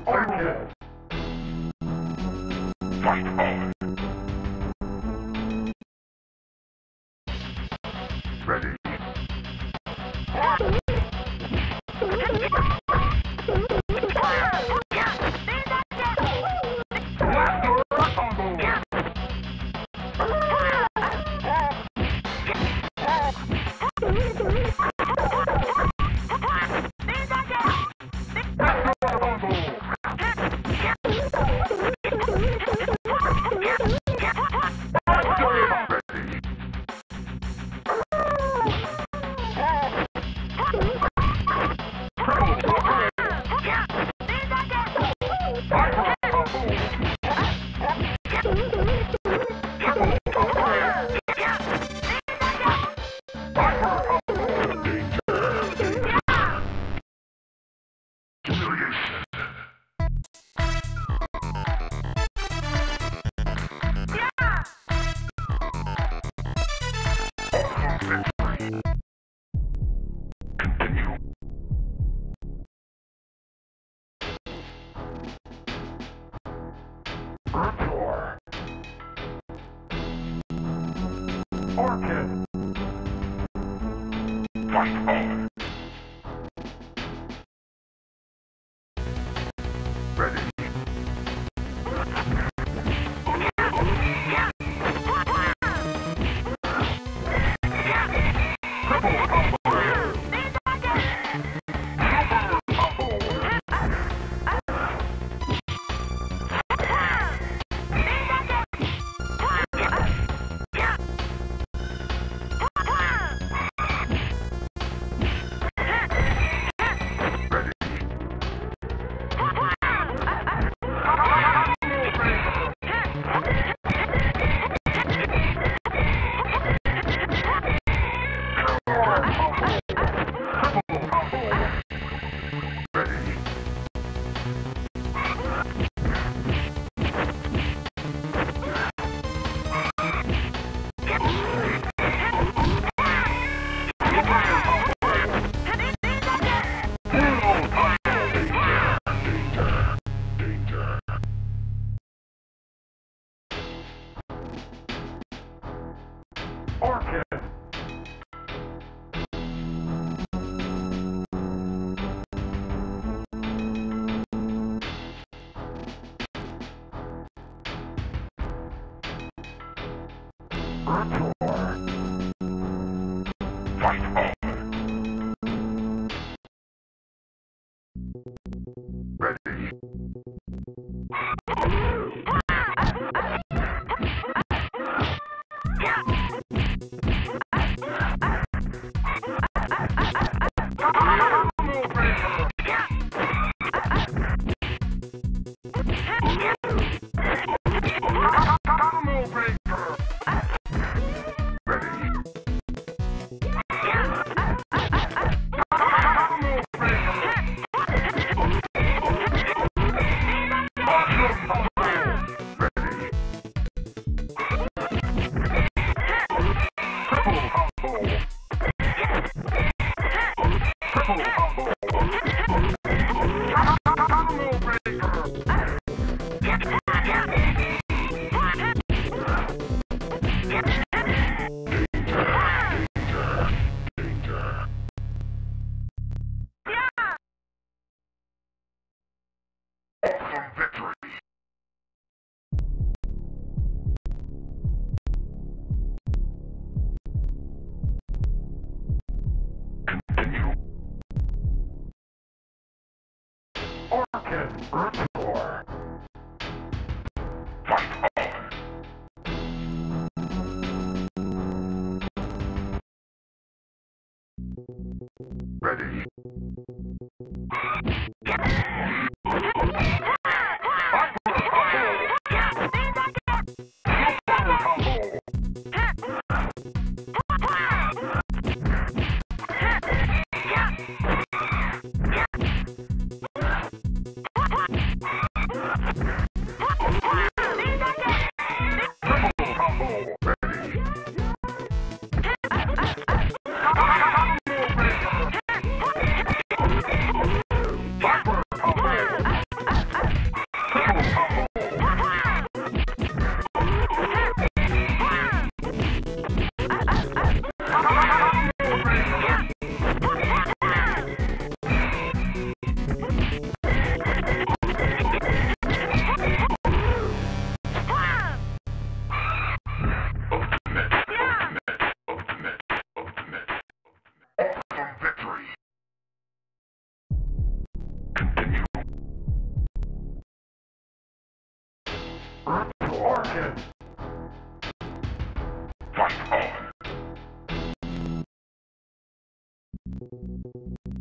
Orchid. Fight on. Ready. Orchid. Fight on. Ready. Fight on. Ready. Earth War. Fight on. Ready. To Orchid! Fight on!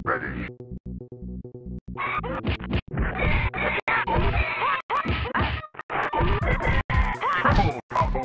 Ready? Triple combo! Triple combo!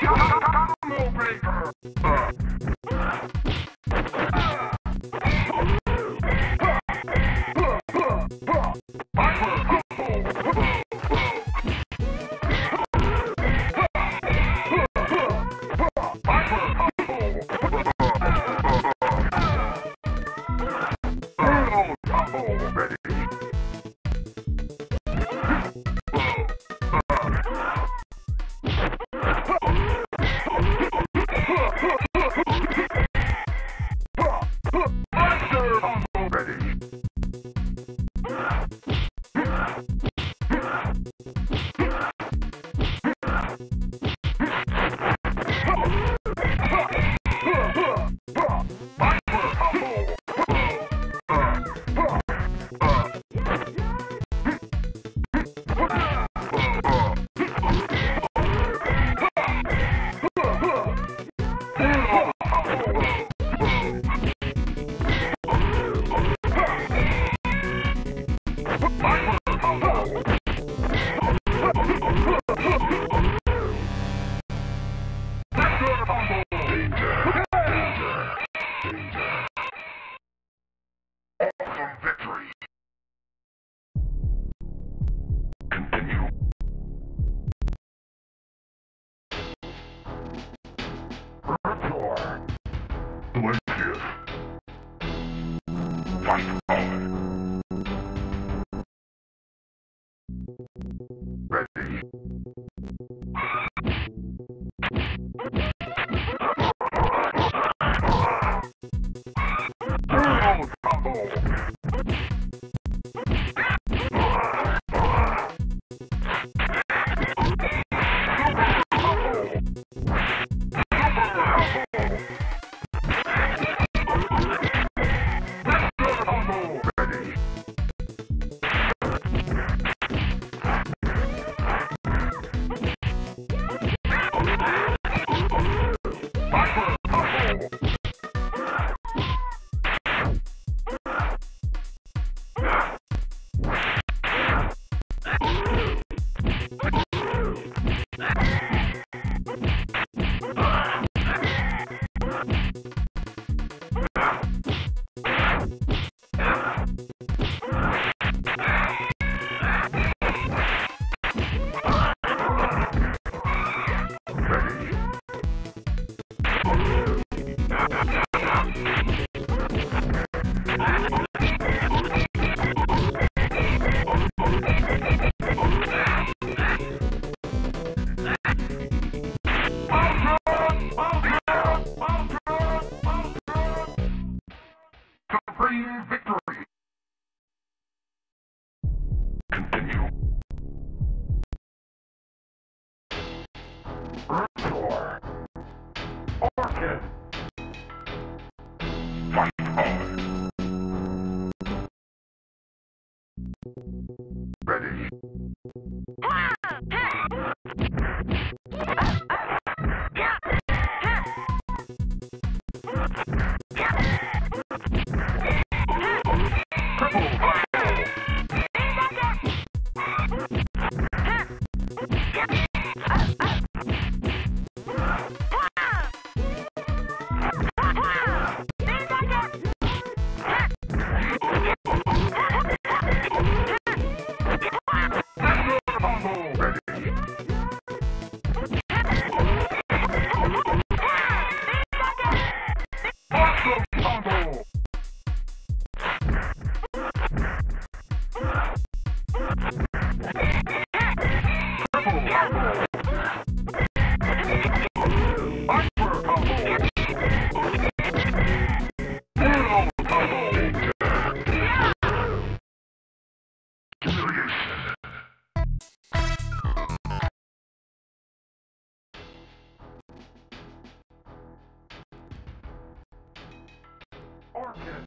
Dual combo! Ready? Victory! Continue. Raptor. Orchid. Fight on. Ready. Ready? Combo breaker! Ready? Orchid.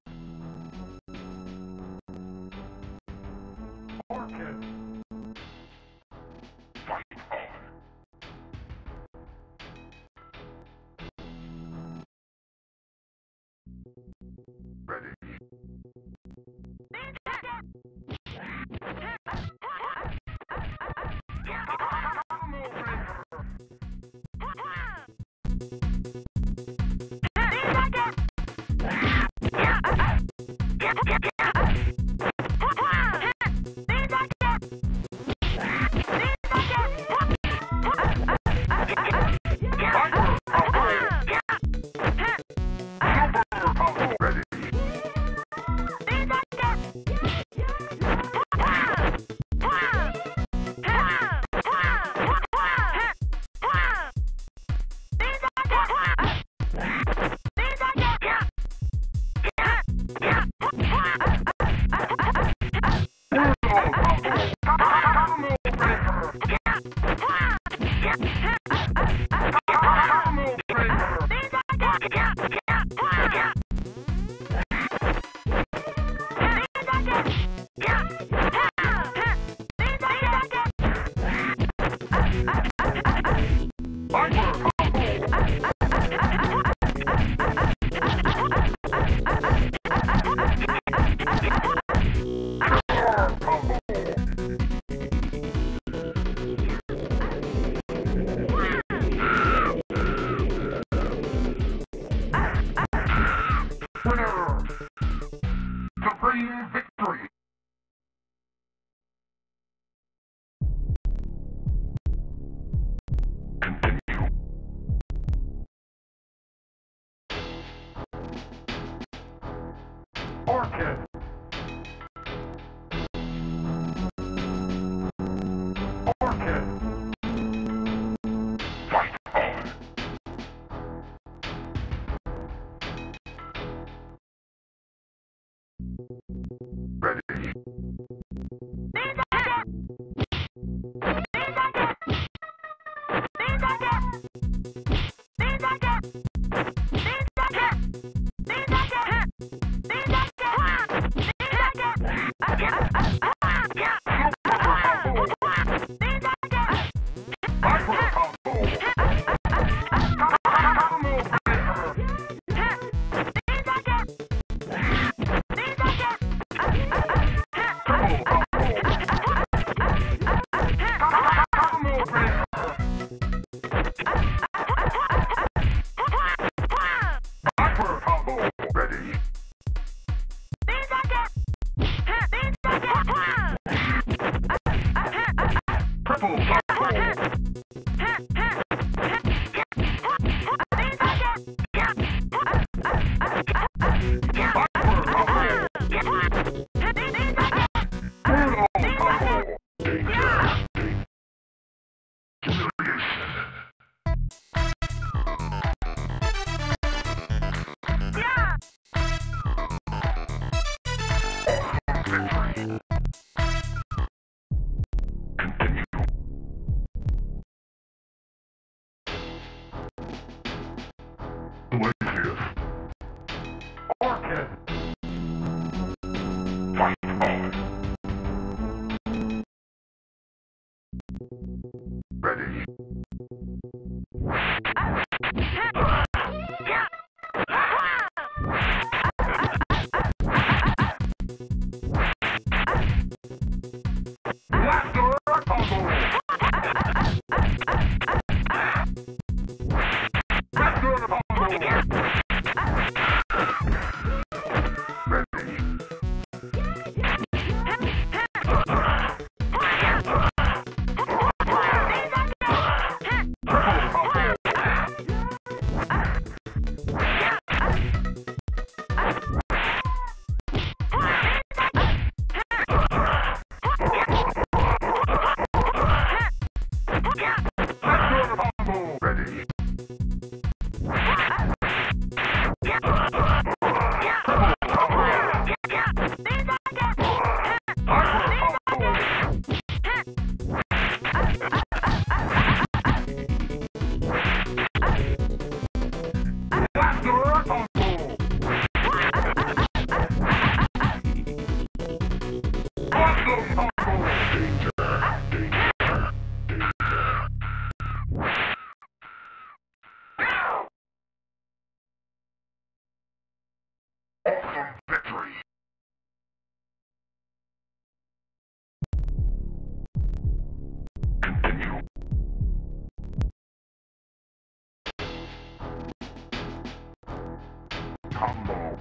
tumble.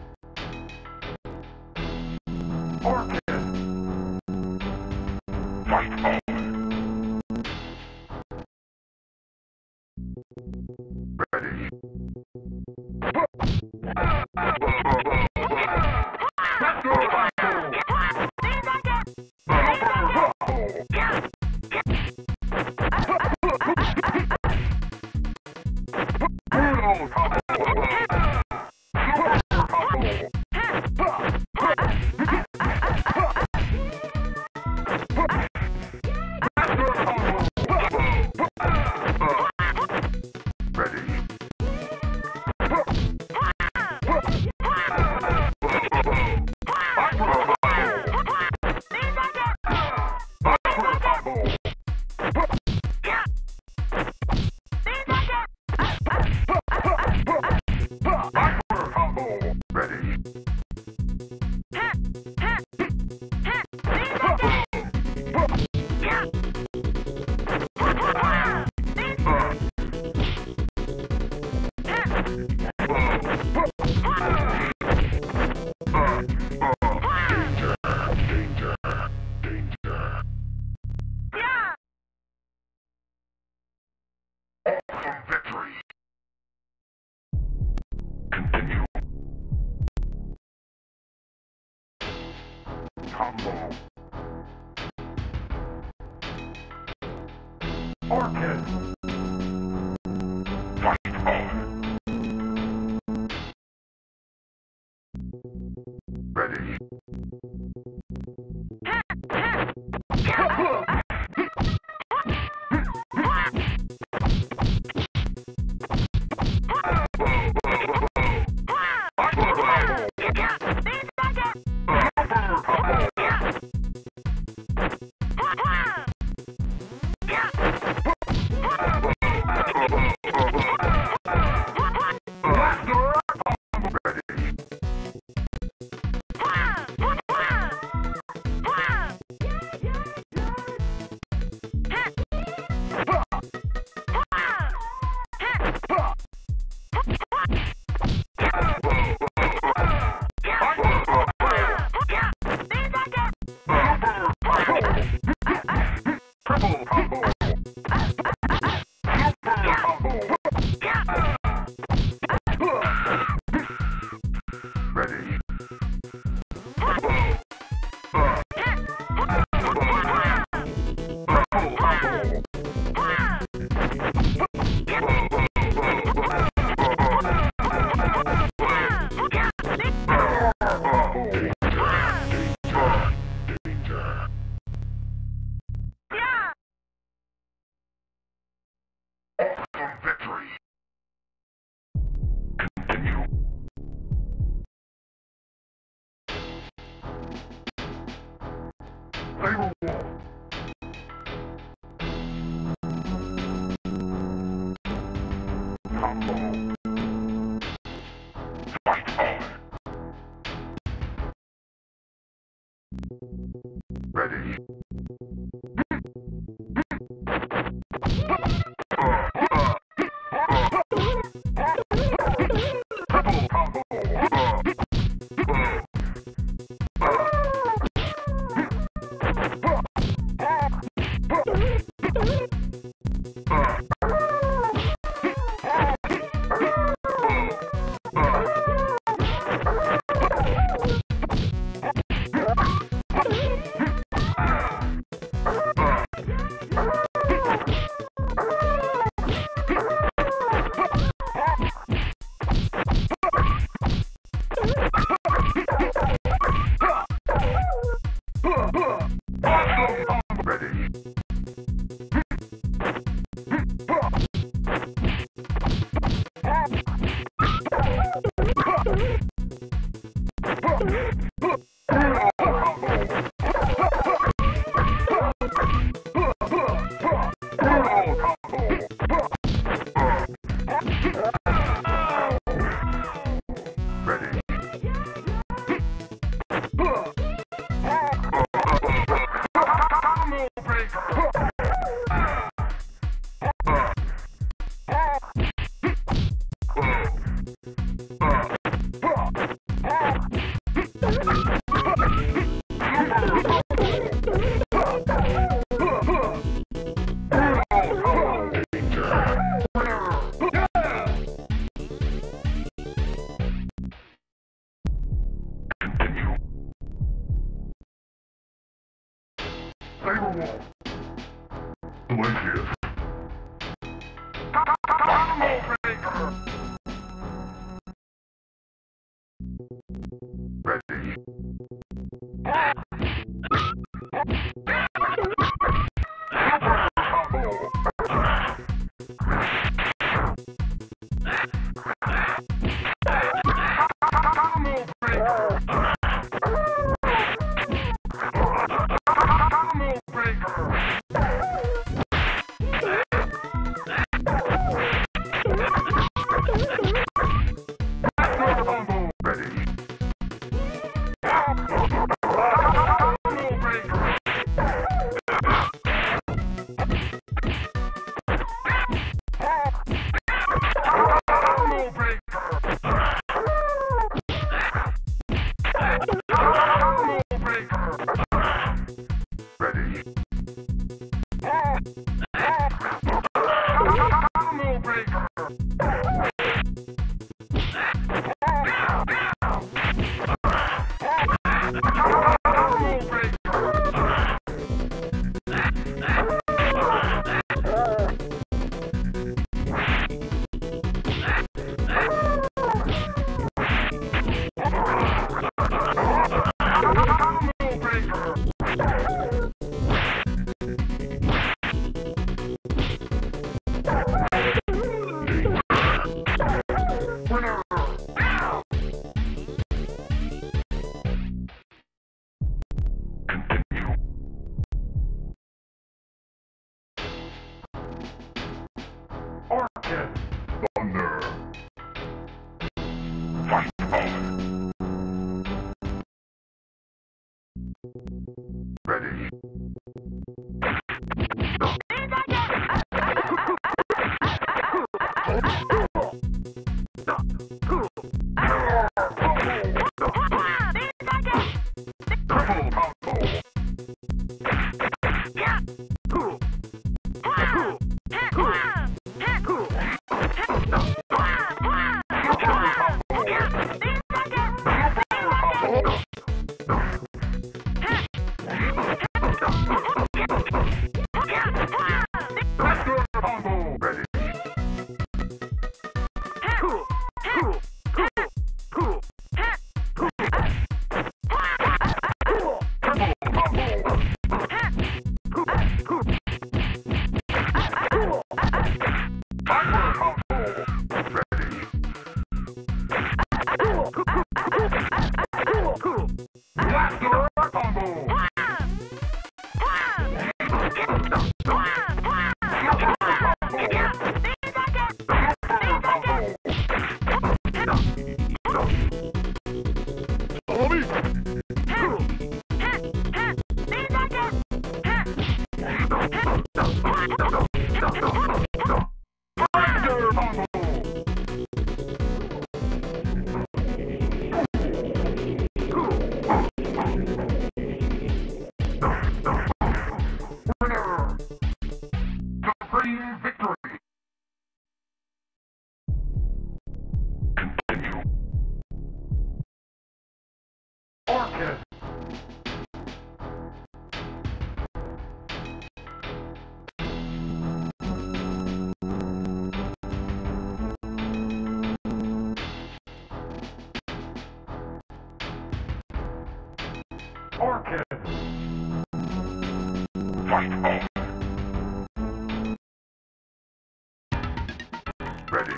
Orchid! Fight on! Orchid! Fight on! Ready? Ready? Chief. Animal Maker! Ready? Super Combo! Animal Breaker! Animal Breaker! Orchid Thunder. Fight on. Ready. Orchid, fight on. Ready.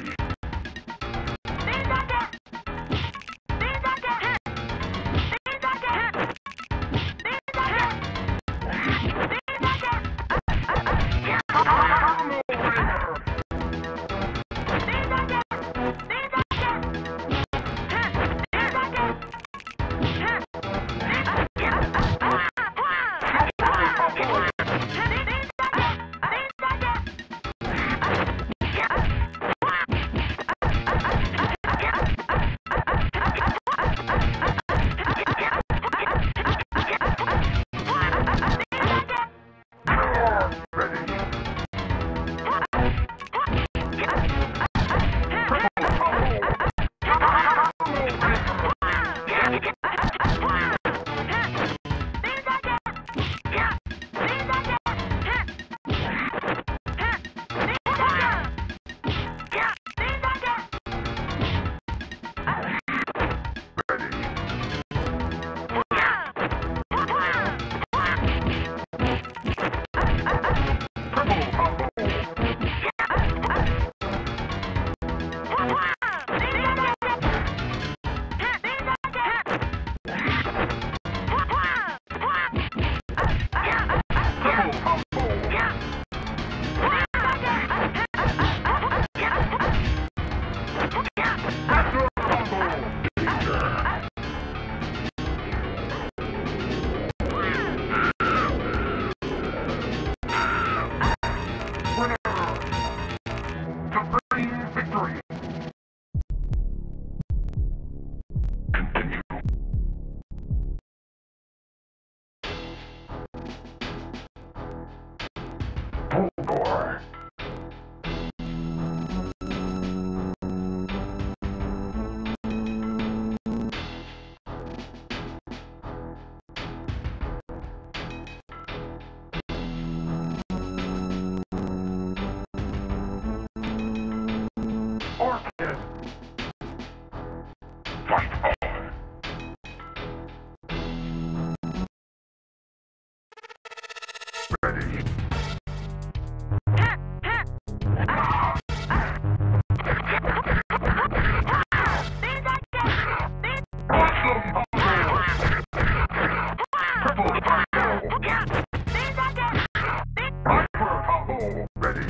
Ready.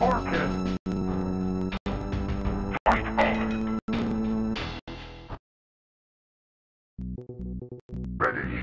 Orchid. Ready. Ready.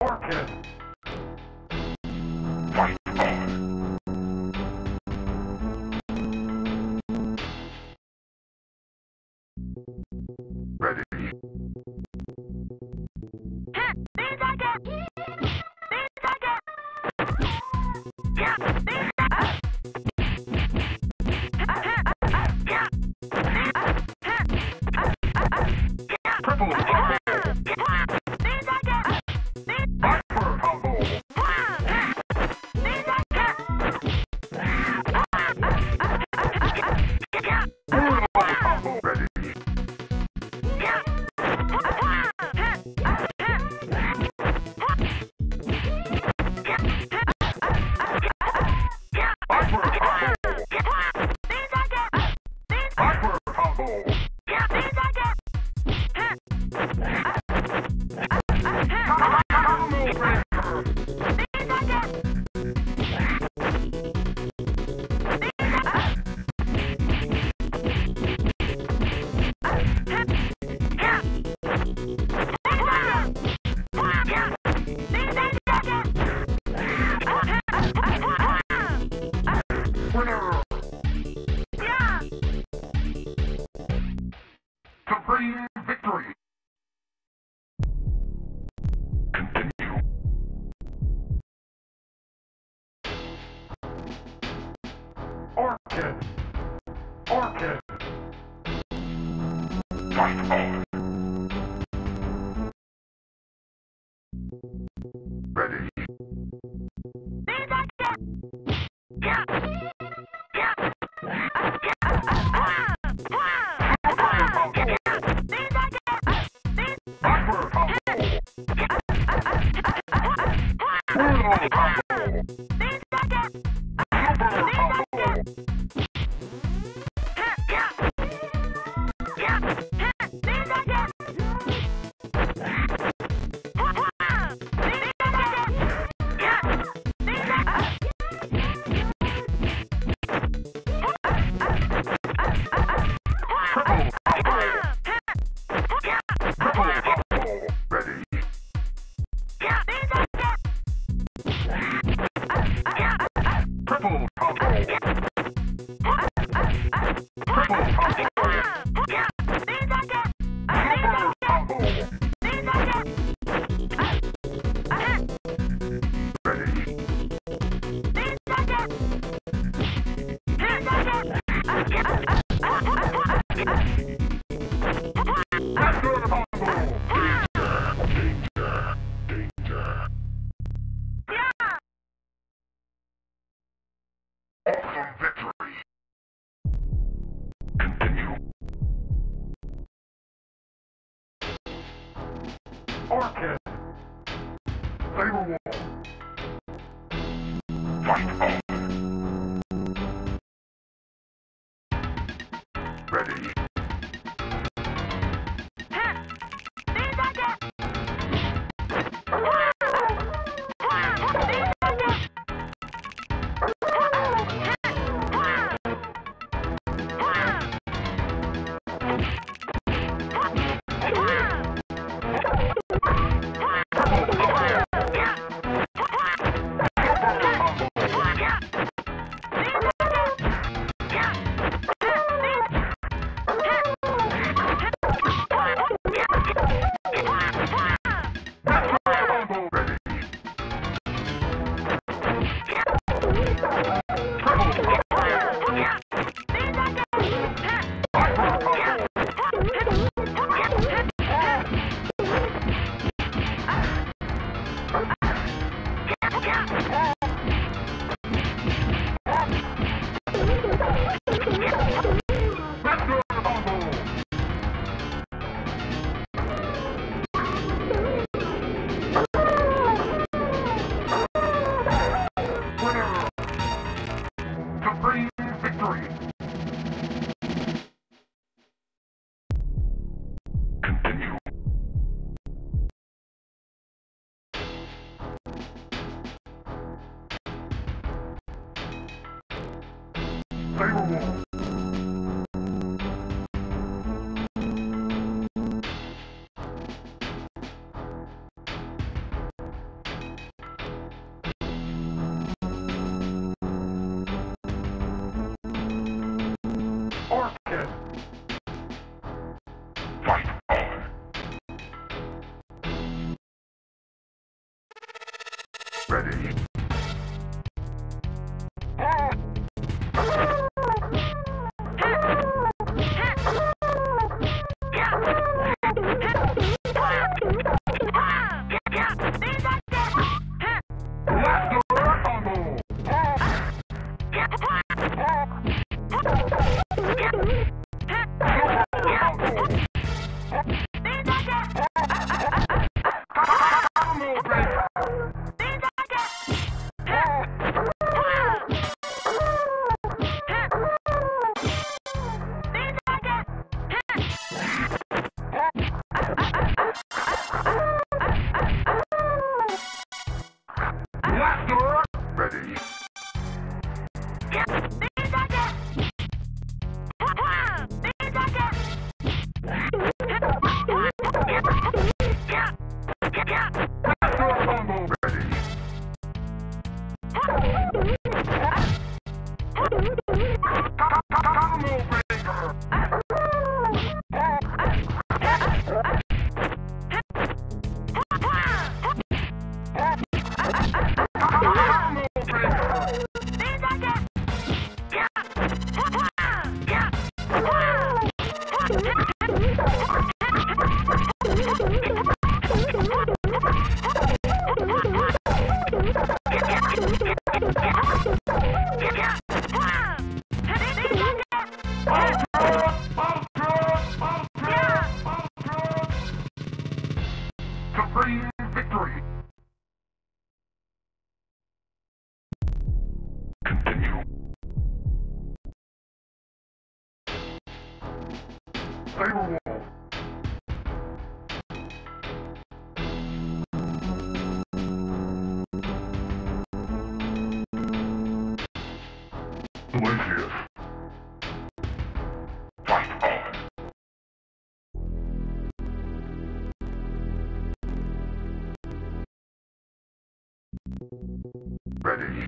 Orchid. Orchid. Fight on. Ready. Purple. Black bird. Supreme victory! Continue. Orchid! Orchid! Fight on! Ready. Orchid! Sabrewulf! Fight on! Ready! Sabrewulf. Orchid. Fight on. Ready. Thank you. Sabrewulf. Ready.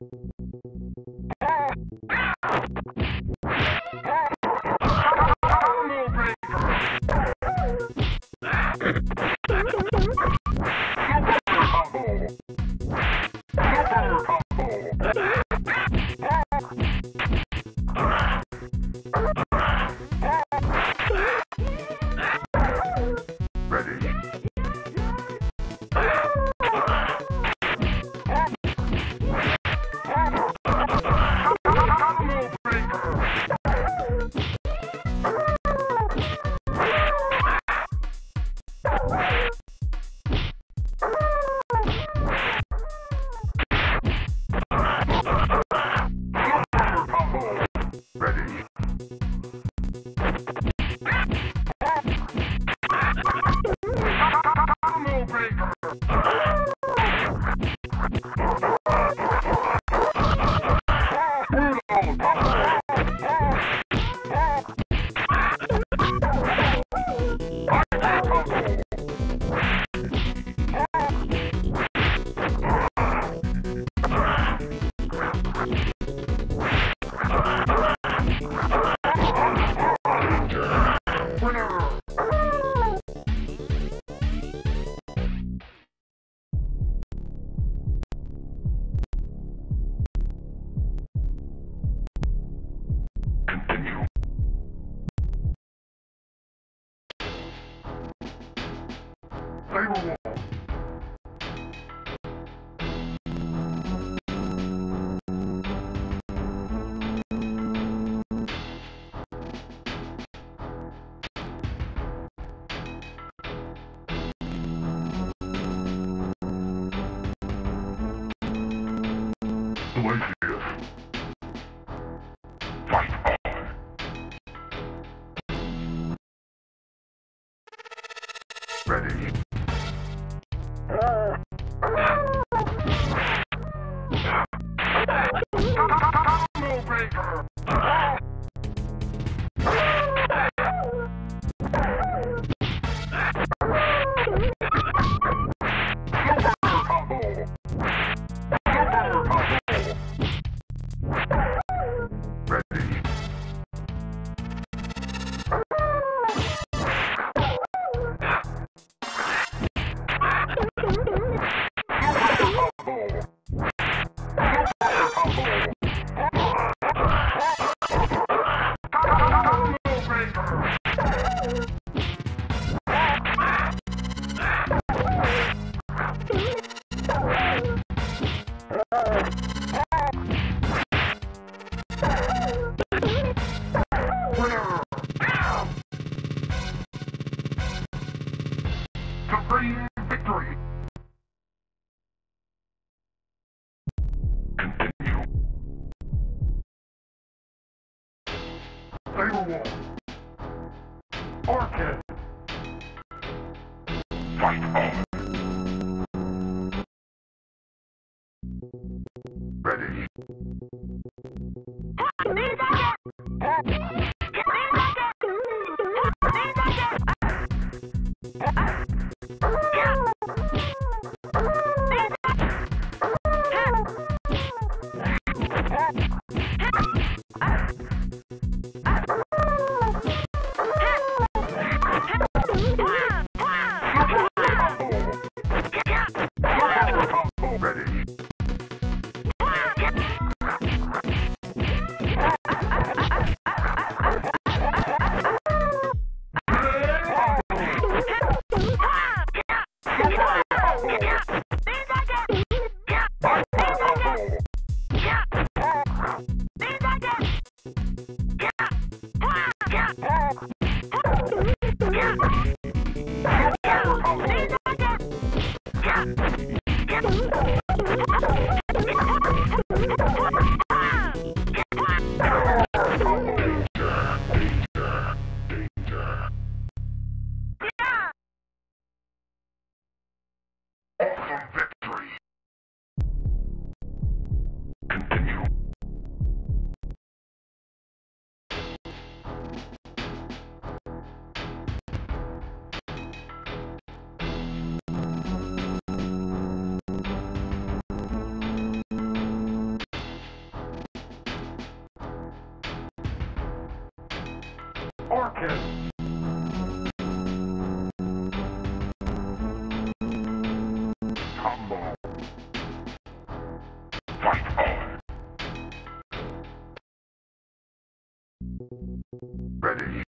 Ready. Orchid. Fight on. Ready. Orchid. Combo. Fight on. Ready. Ready.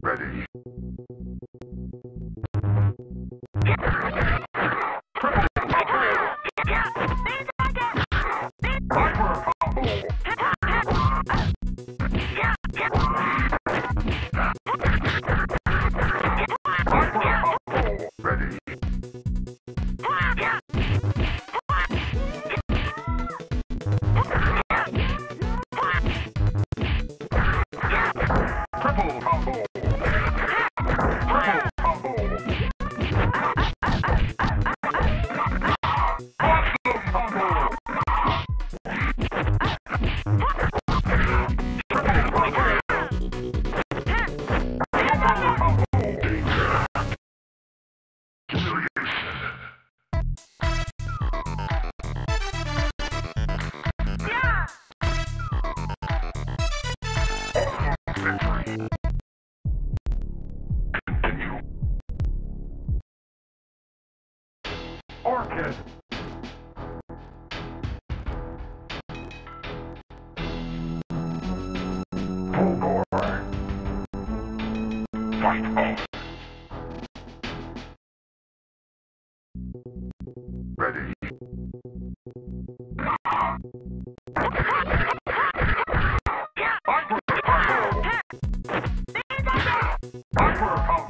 Ready. Orchid! Thunder! Thunder! Orchid! Fight on! Ready! Let's go to the ball! Orchid!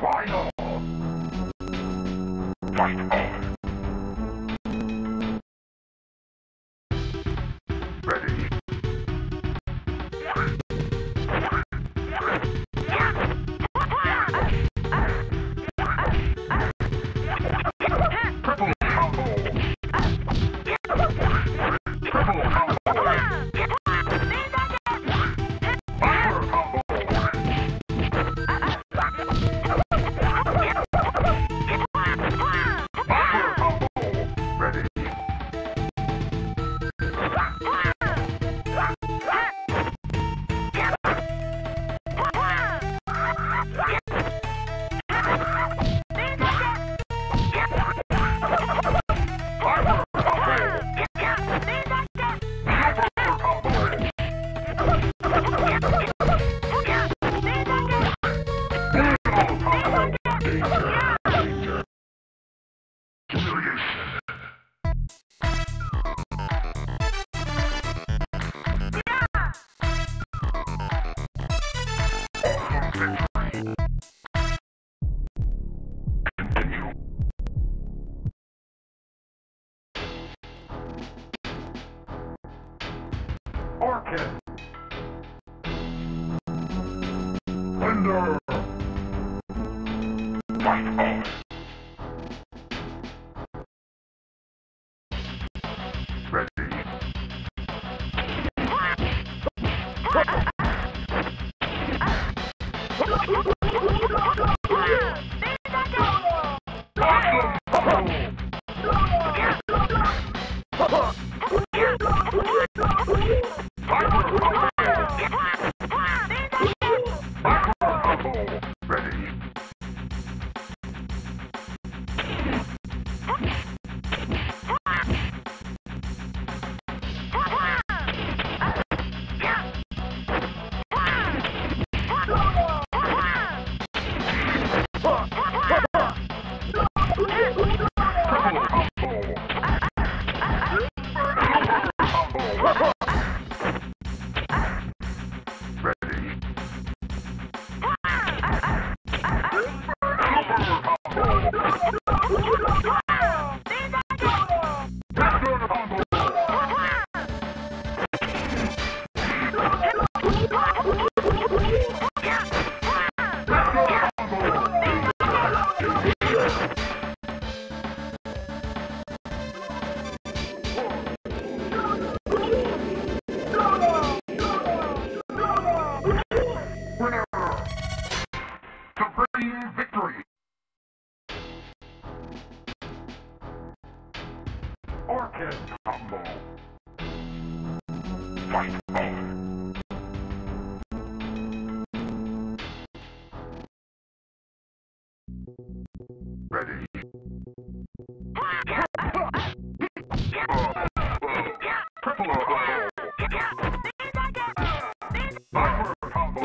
Final! Fight on! Ready! Triple combo! Triple combo! Orchid. Thunder! Fight on! Ready. Orchid combo. Fight on. Ready. Orchid. Fight on. Ready. Triple combo. Triple combo.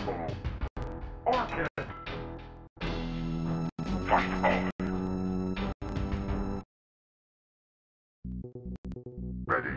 Orchid! Fight hard! Ready? Ready? Ready? Ready?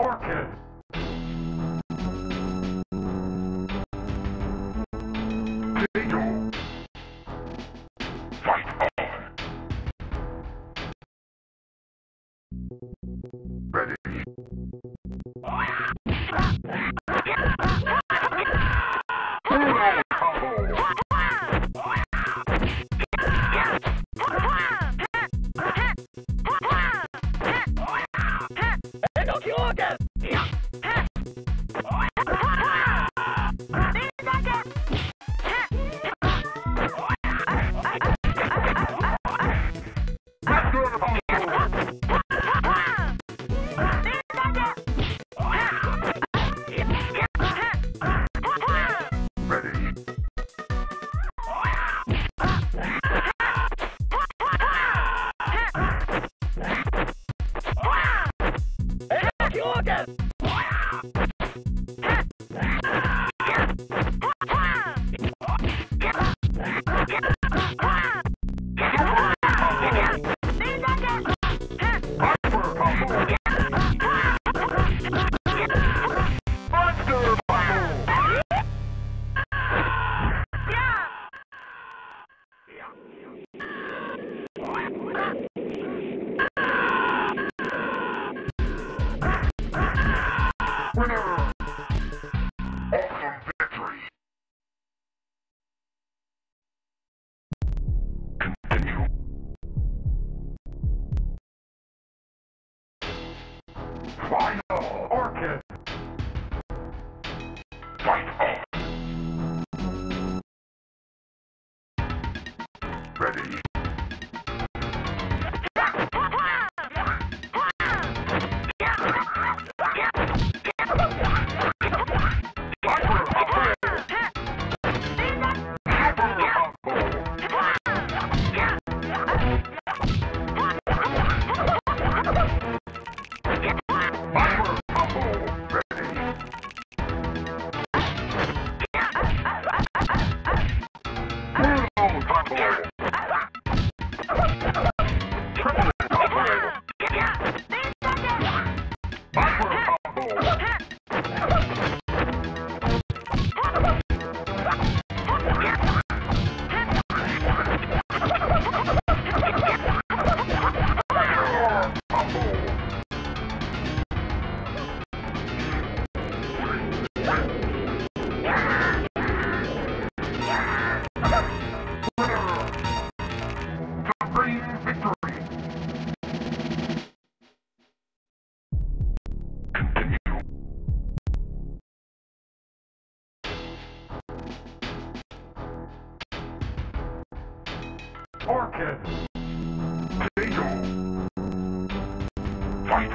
Orchid! Ready. Orchid! Potato! Fight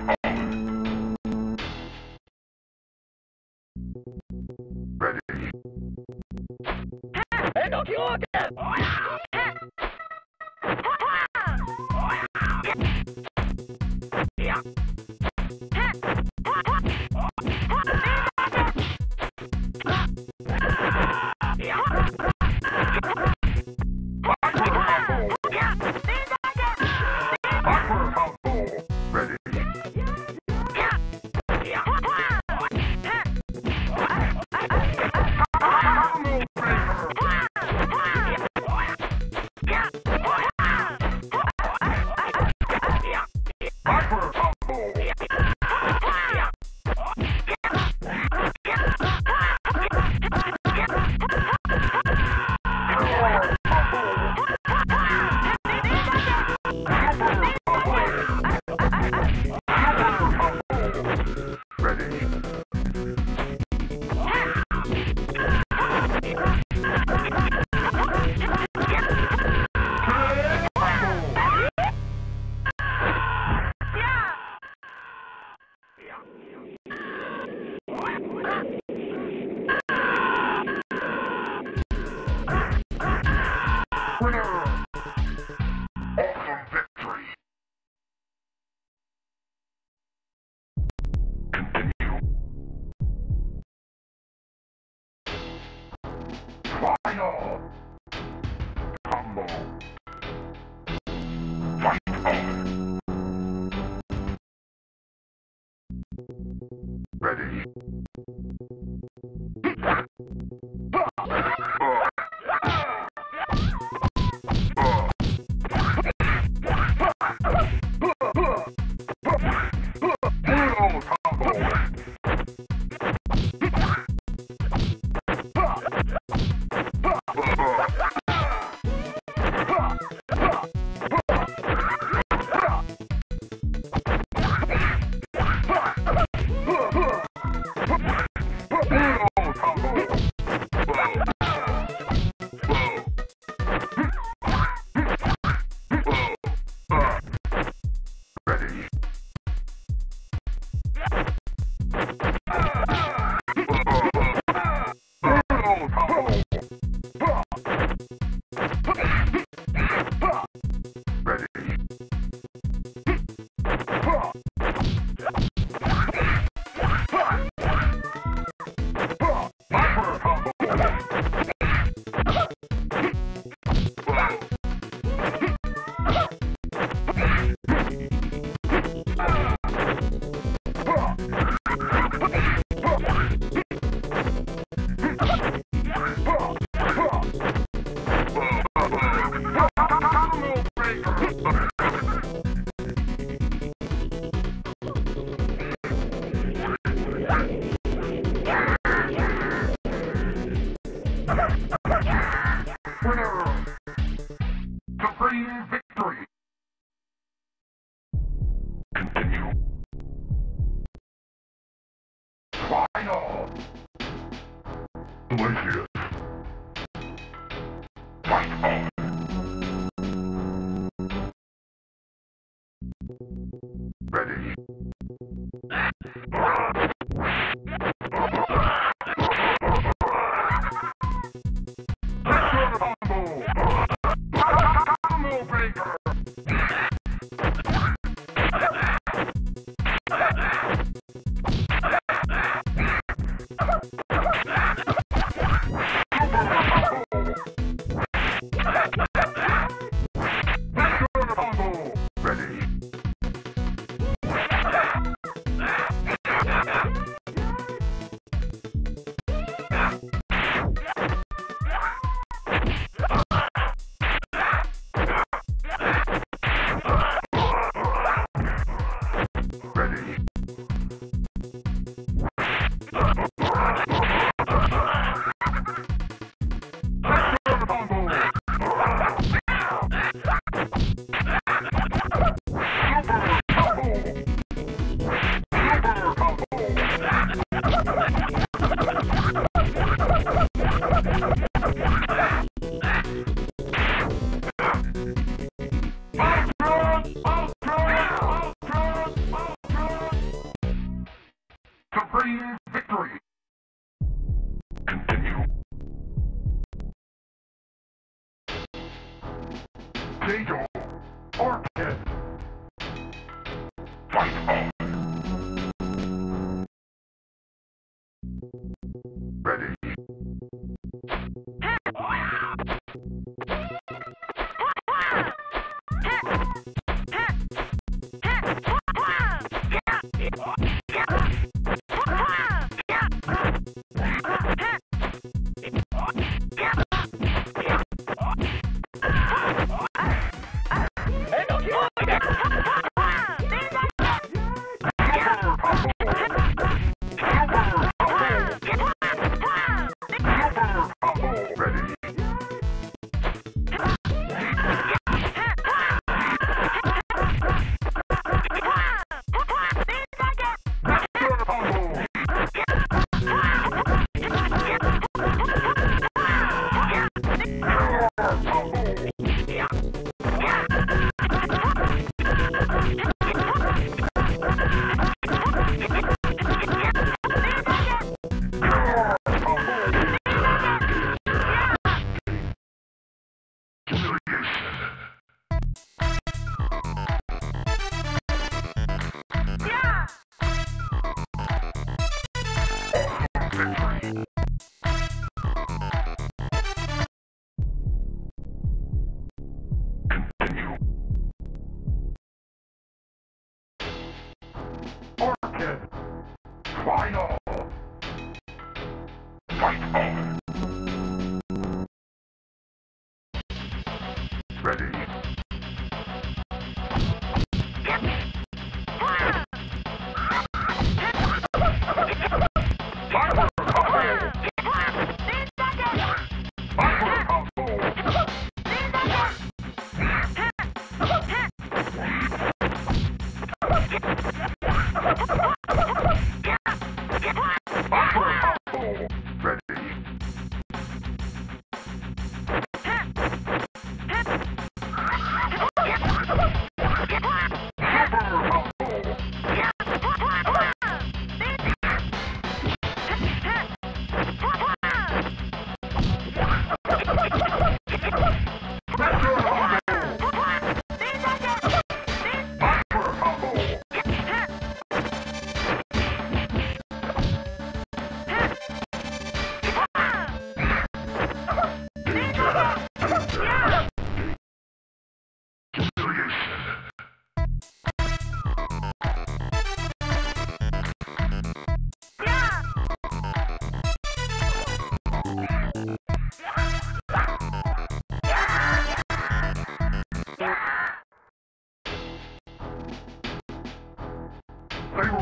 on! Ready! Ha! Enoki Orchid! Winner! Orchid victory! Continue. Final! Combo! Fight on! Ready! Delicious. Fight on. Ready. Jago, Orchid, fight on. Ready. Final! Fight over! Ready.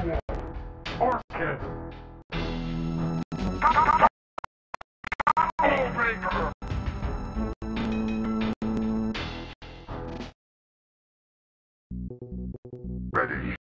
Sabrewulf, Orchid, Breaker. Ready.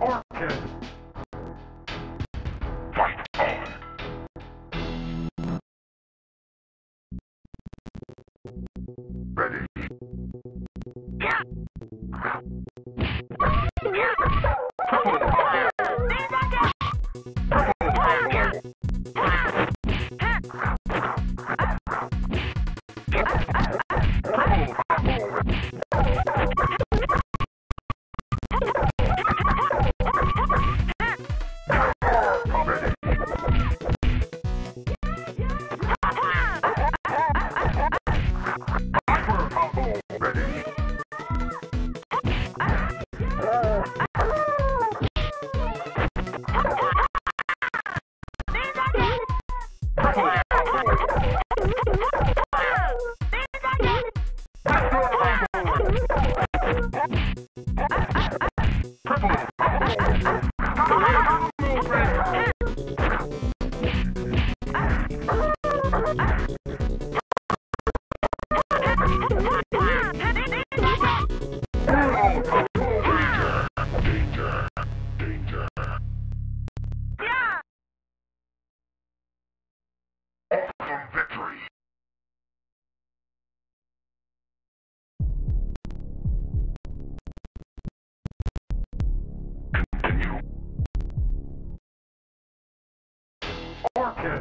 Orchid! Fight on! Ready? Orchid! Sabrewulf! Fight on!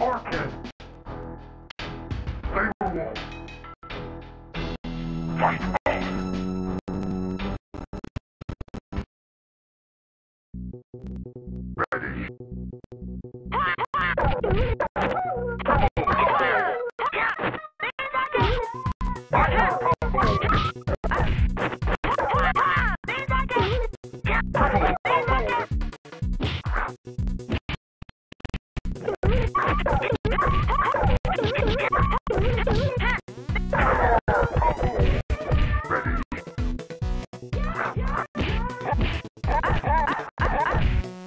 Orchid, Sabrewulf, fight on. Ready. Orchid,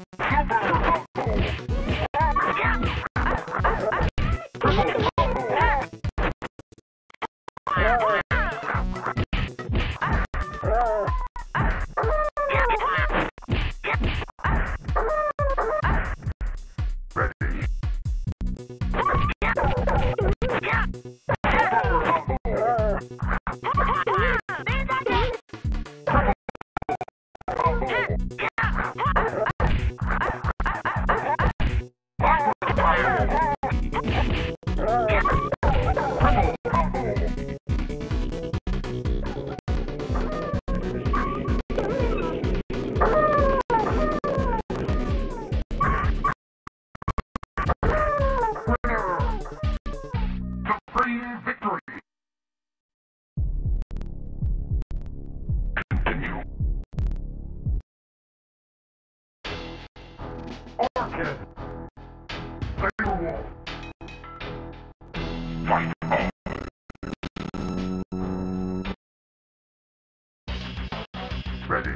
Sabrewulf, fight on. Ready.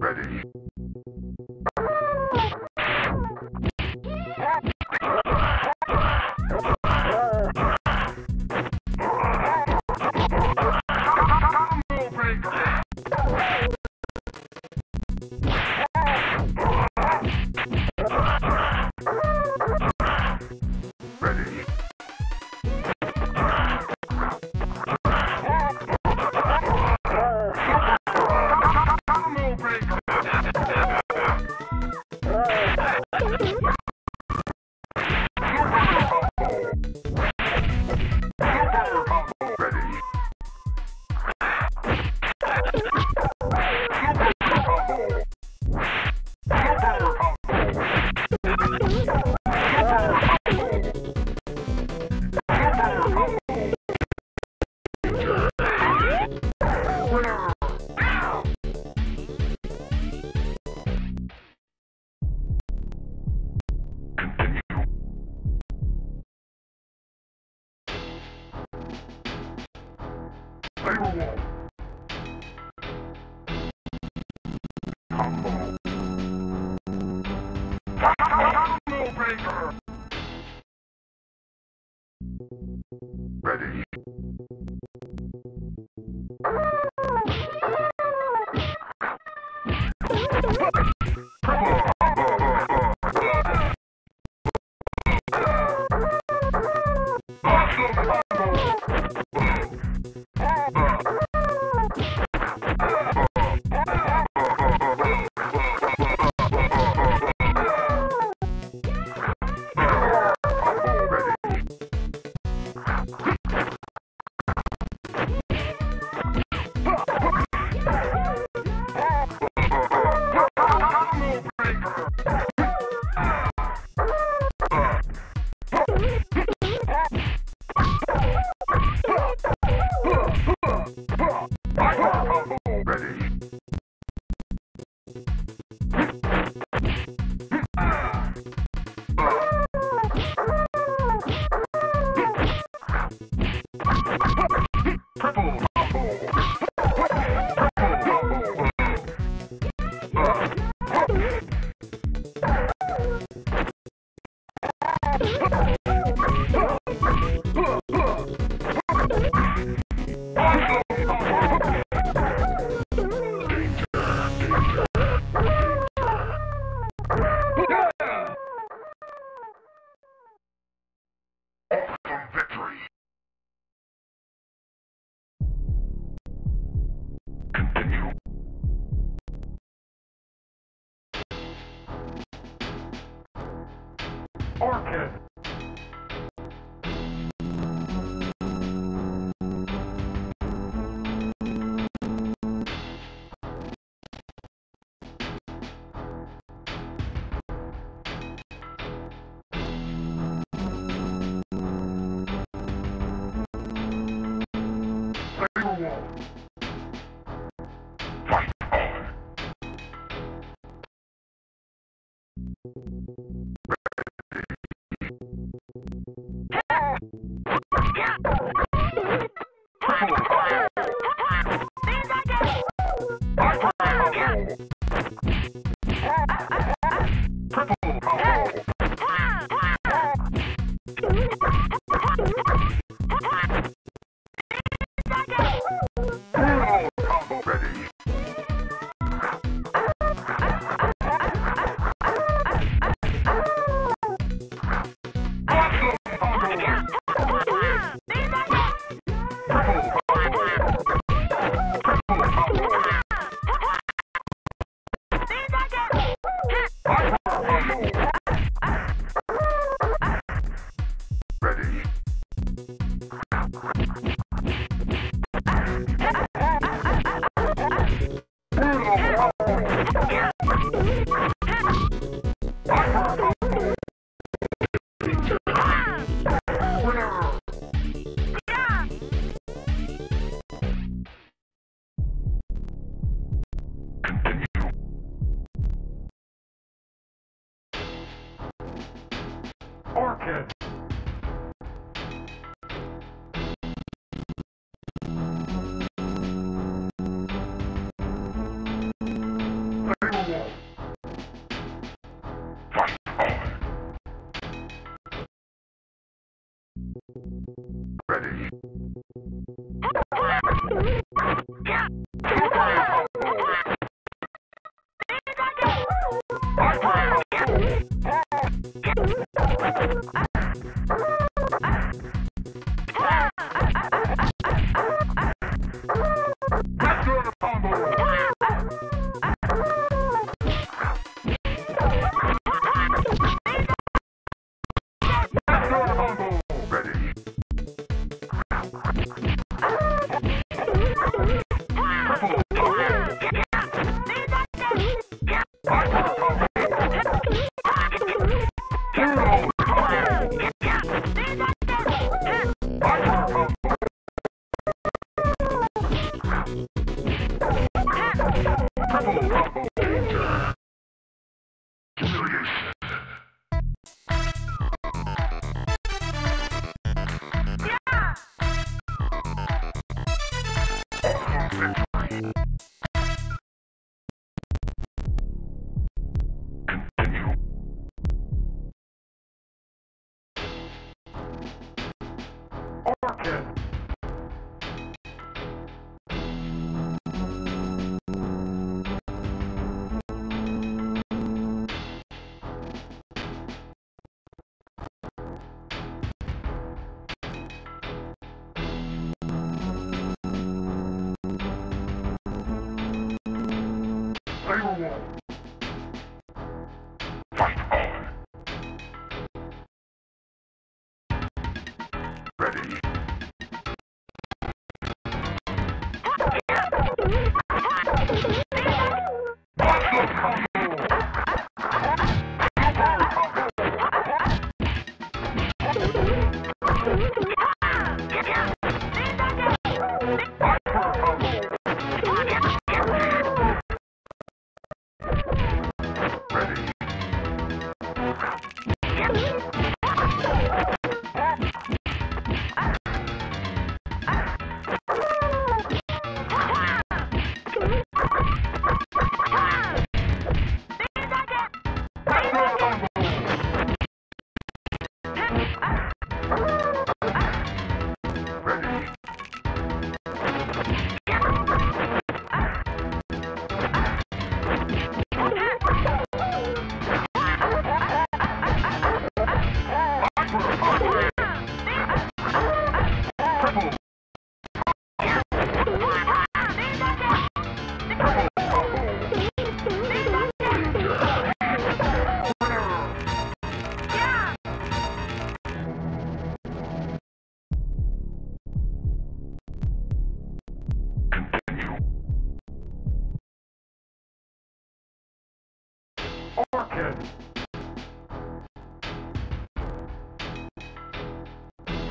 Ready. Ready. Orchid. Sabrewulf. Fight on. Orchid. Orchid.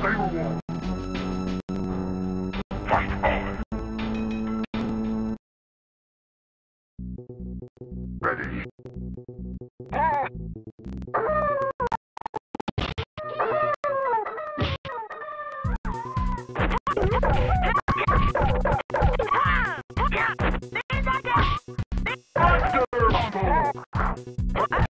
Sabrewulf. Fight on. Ready. What?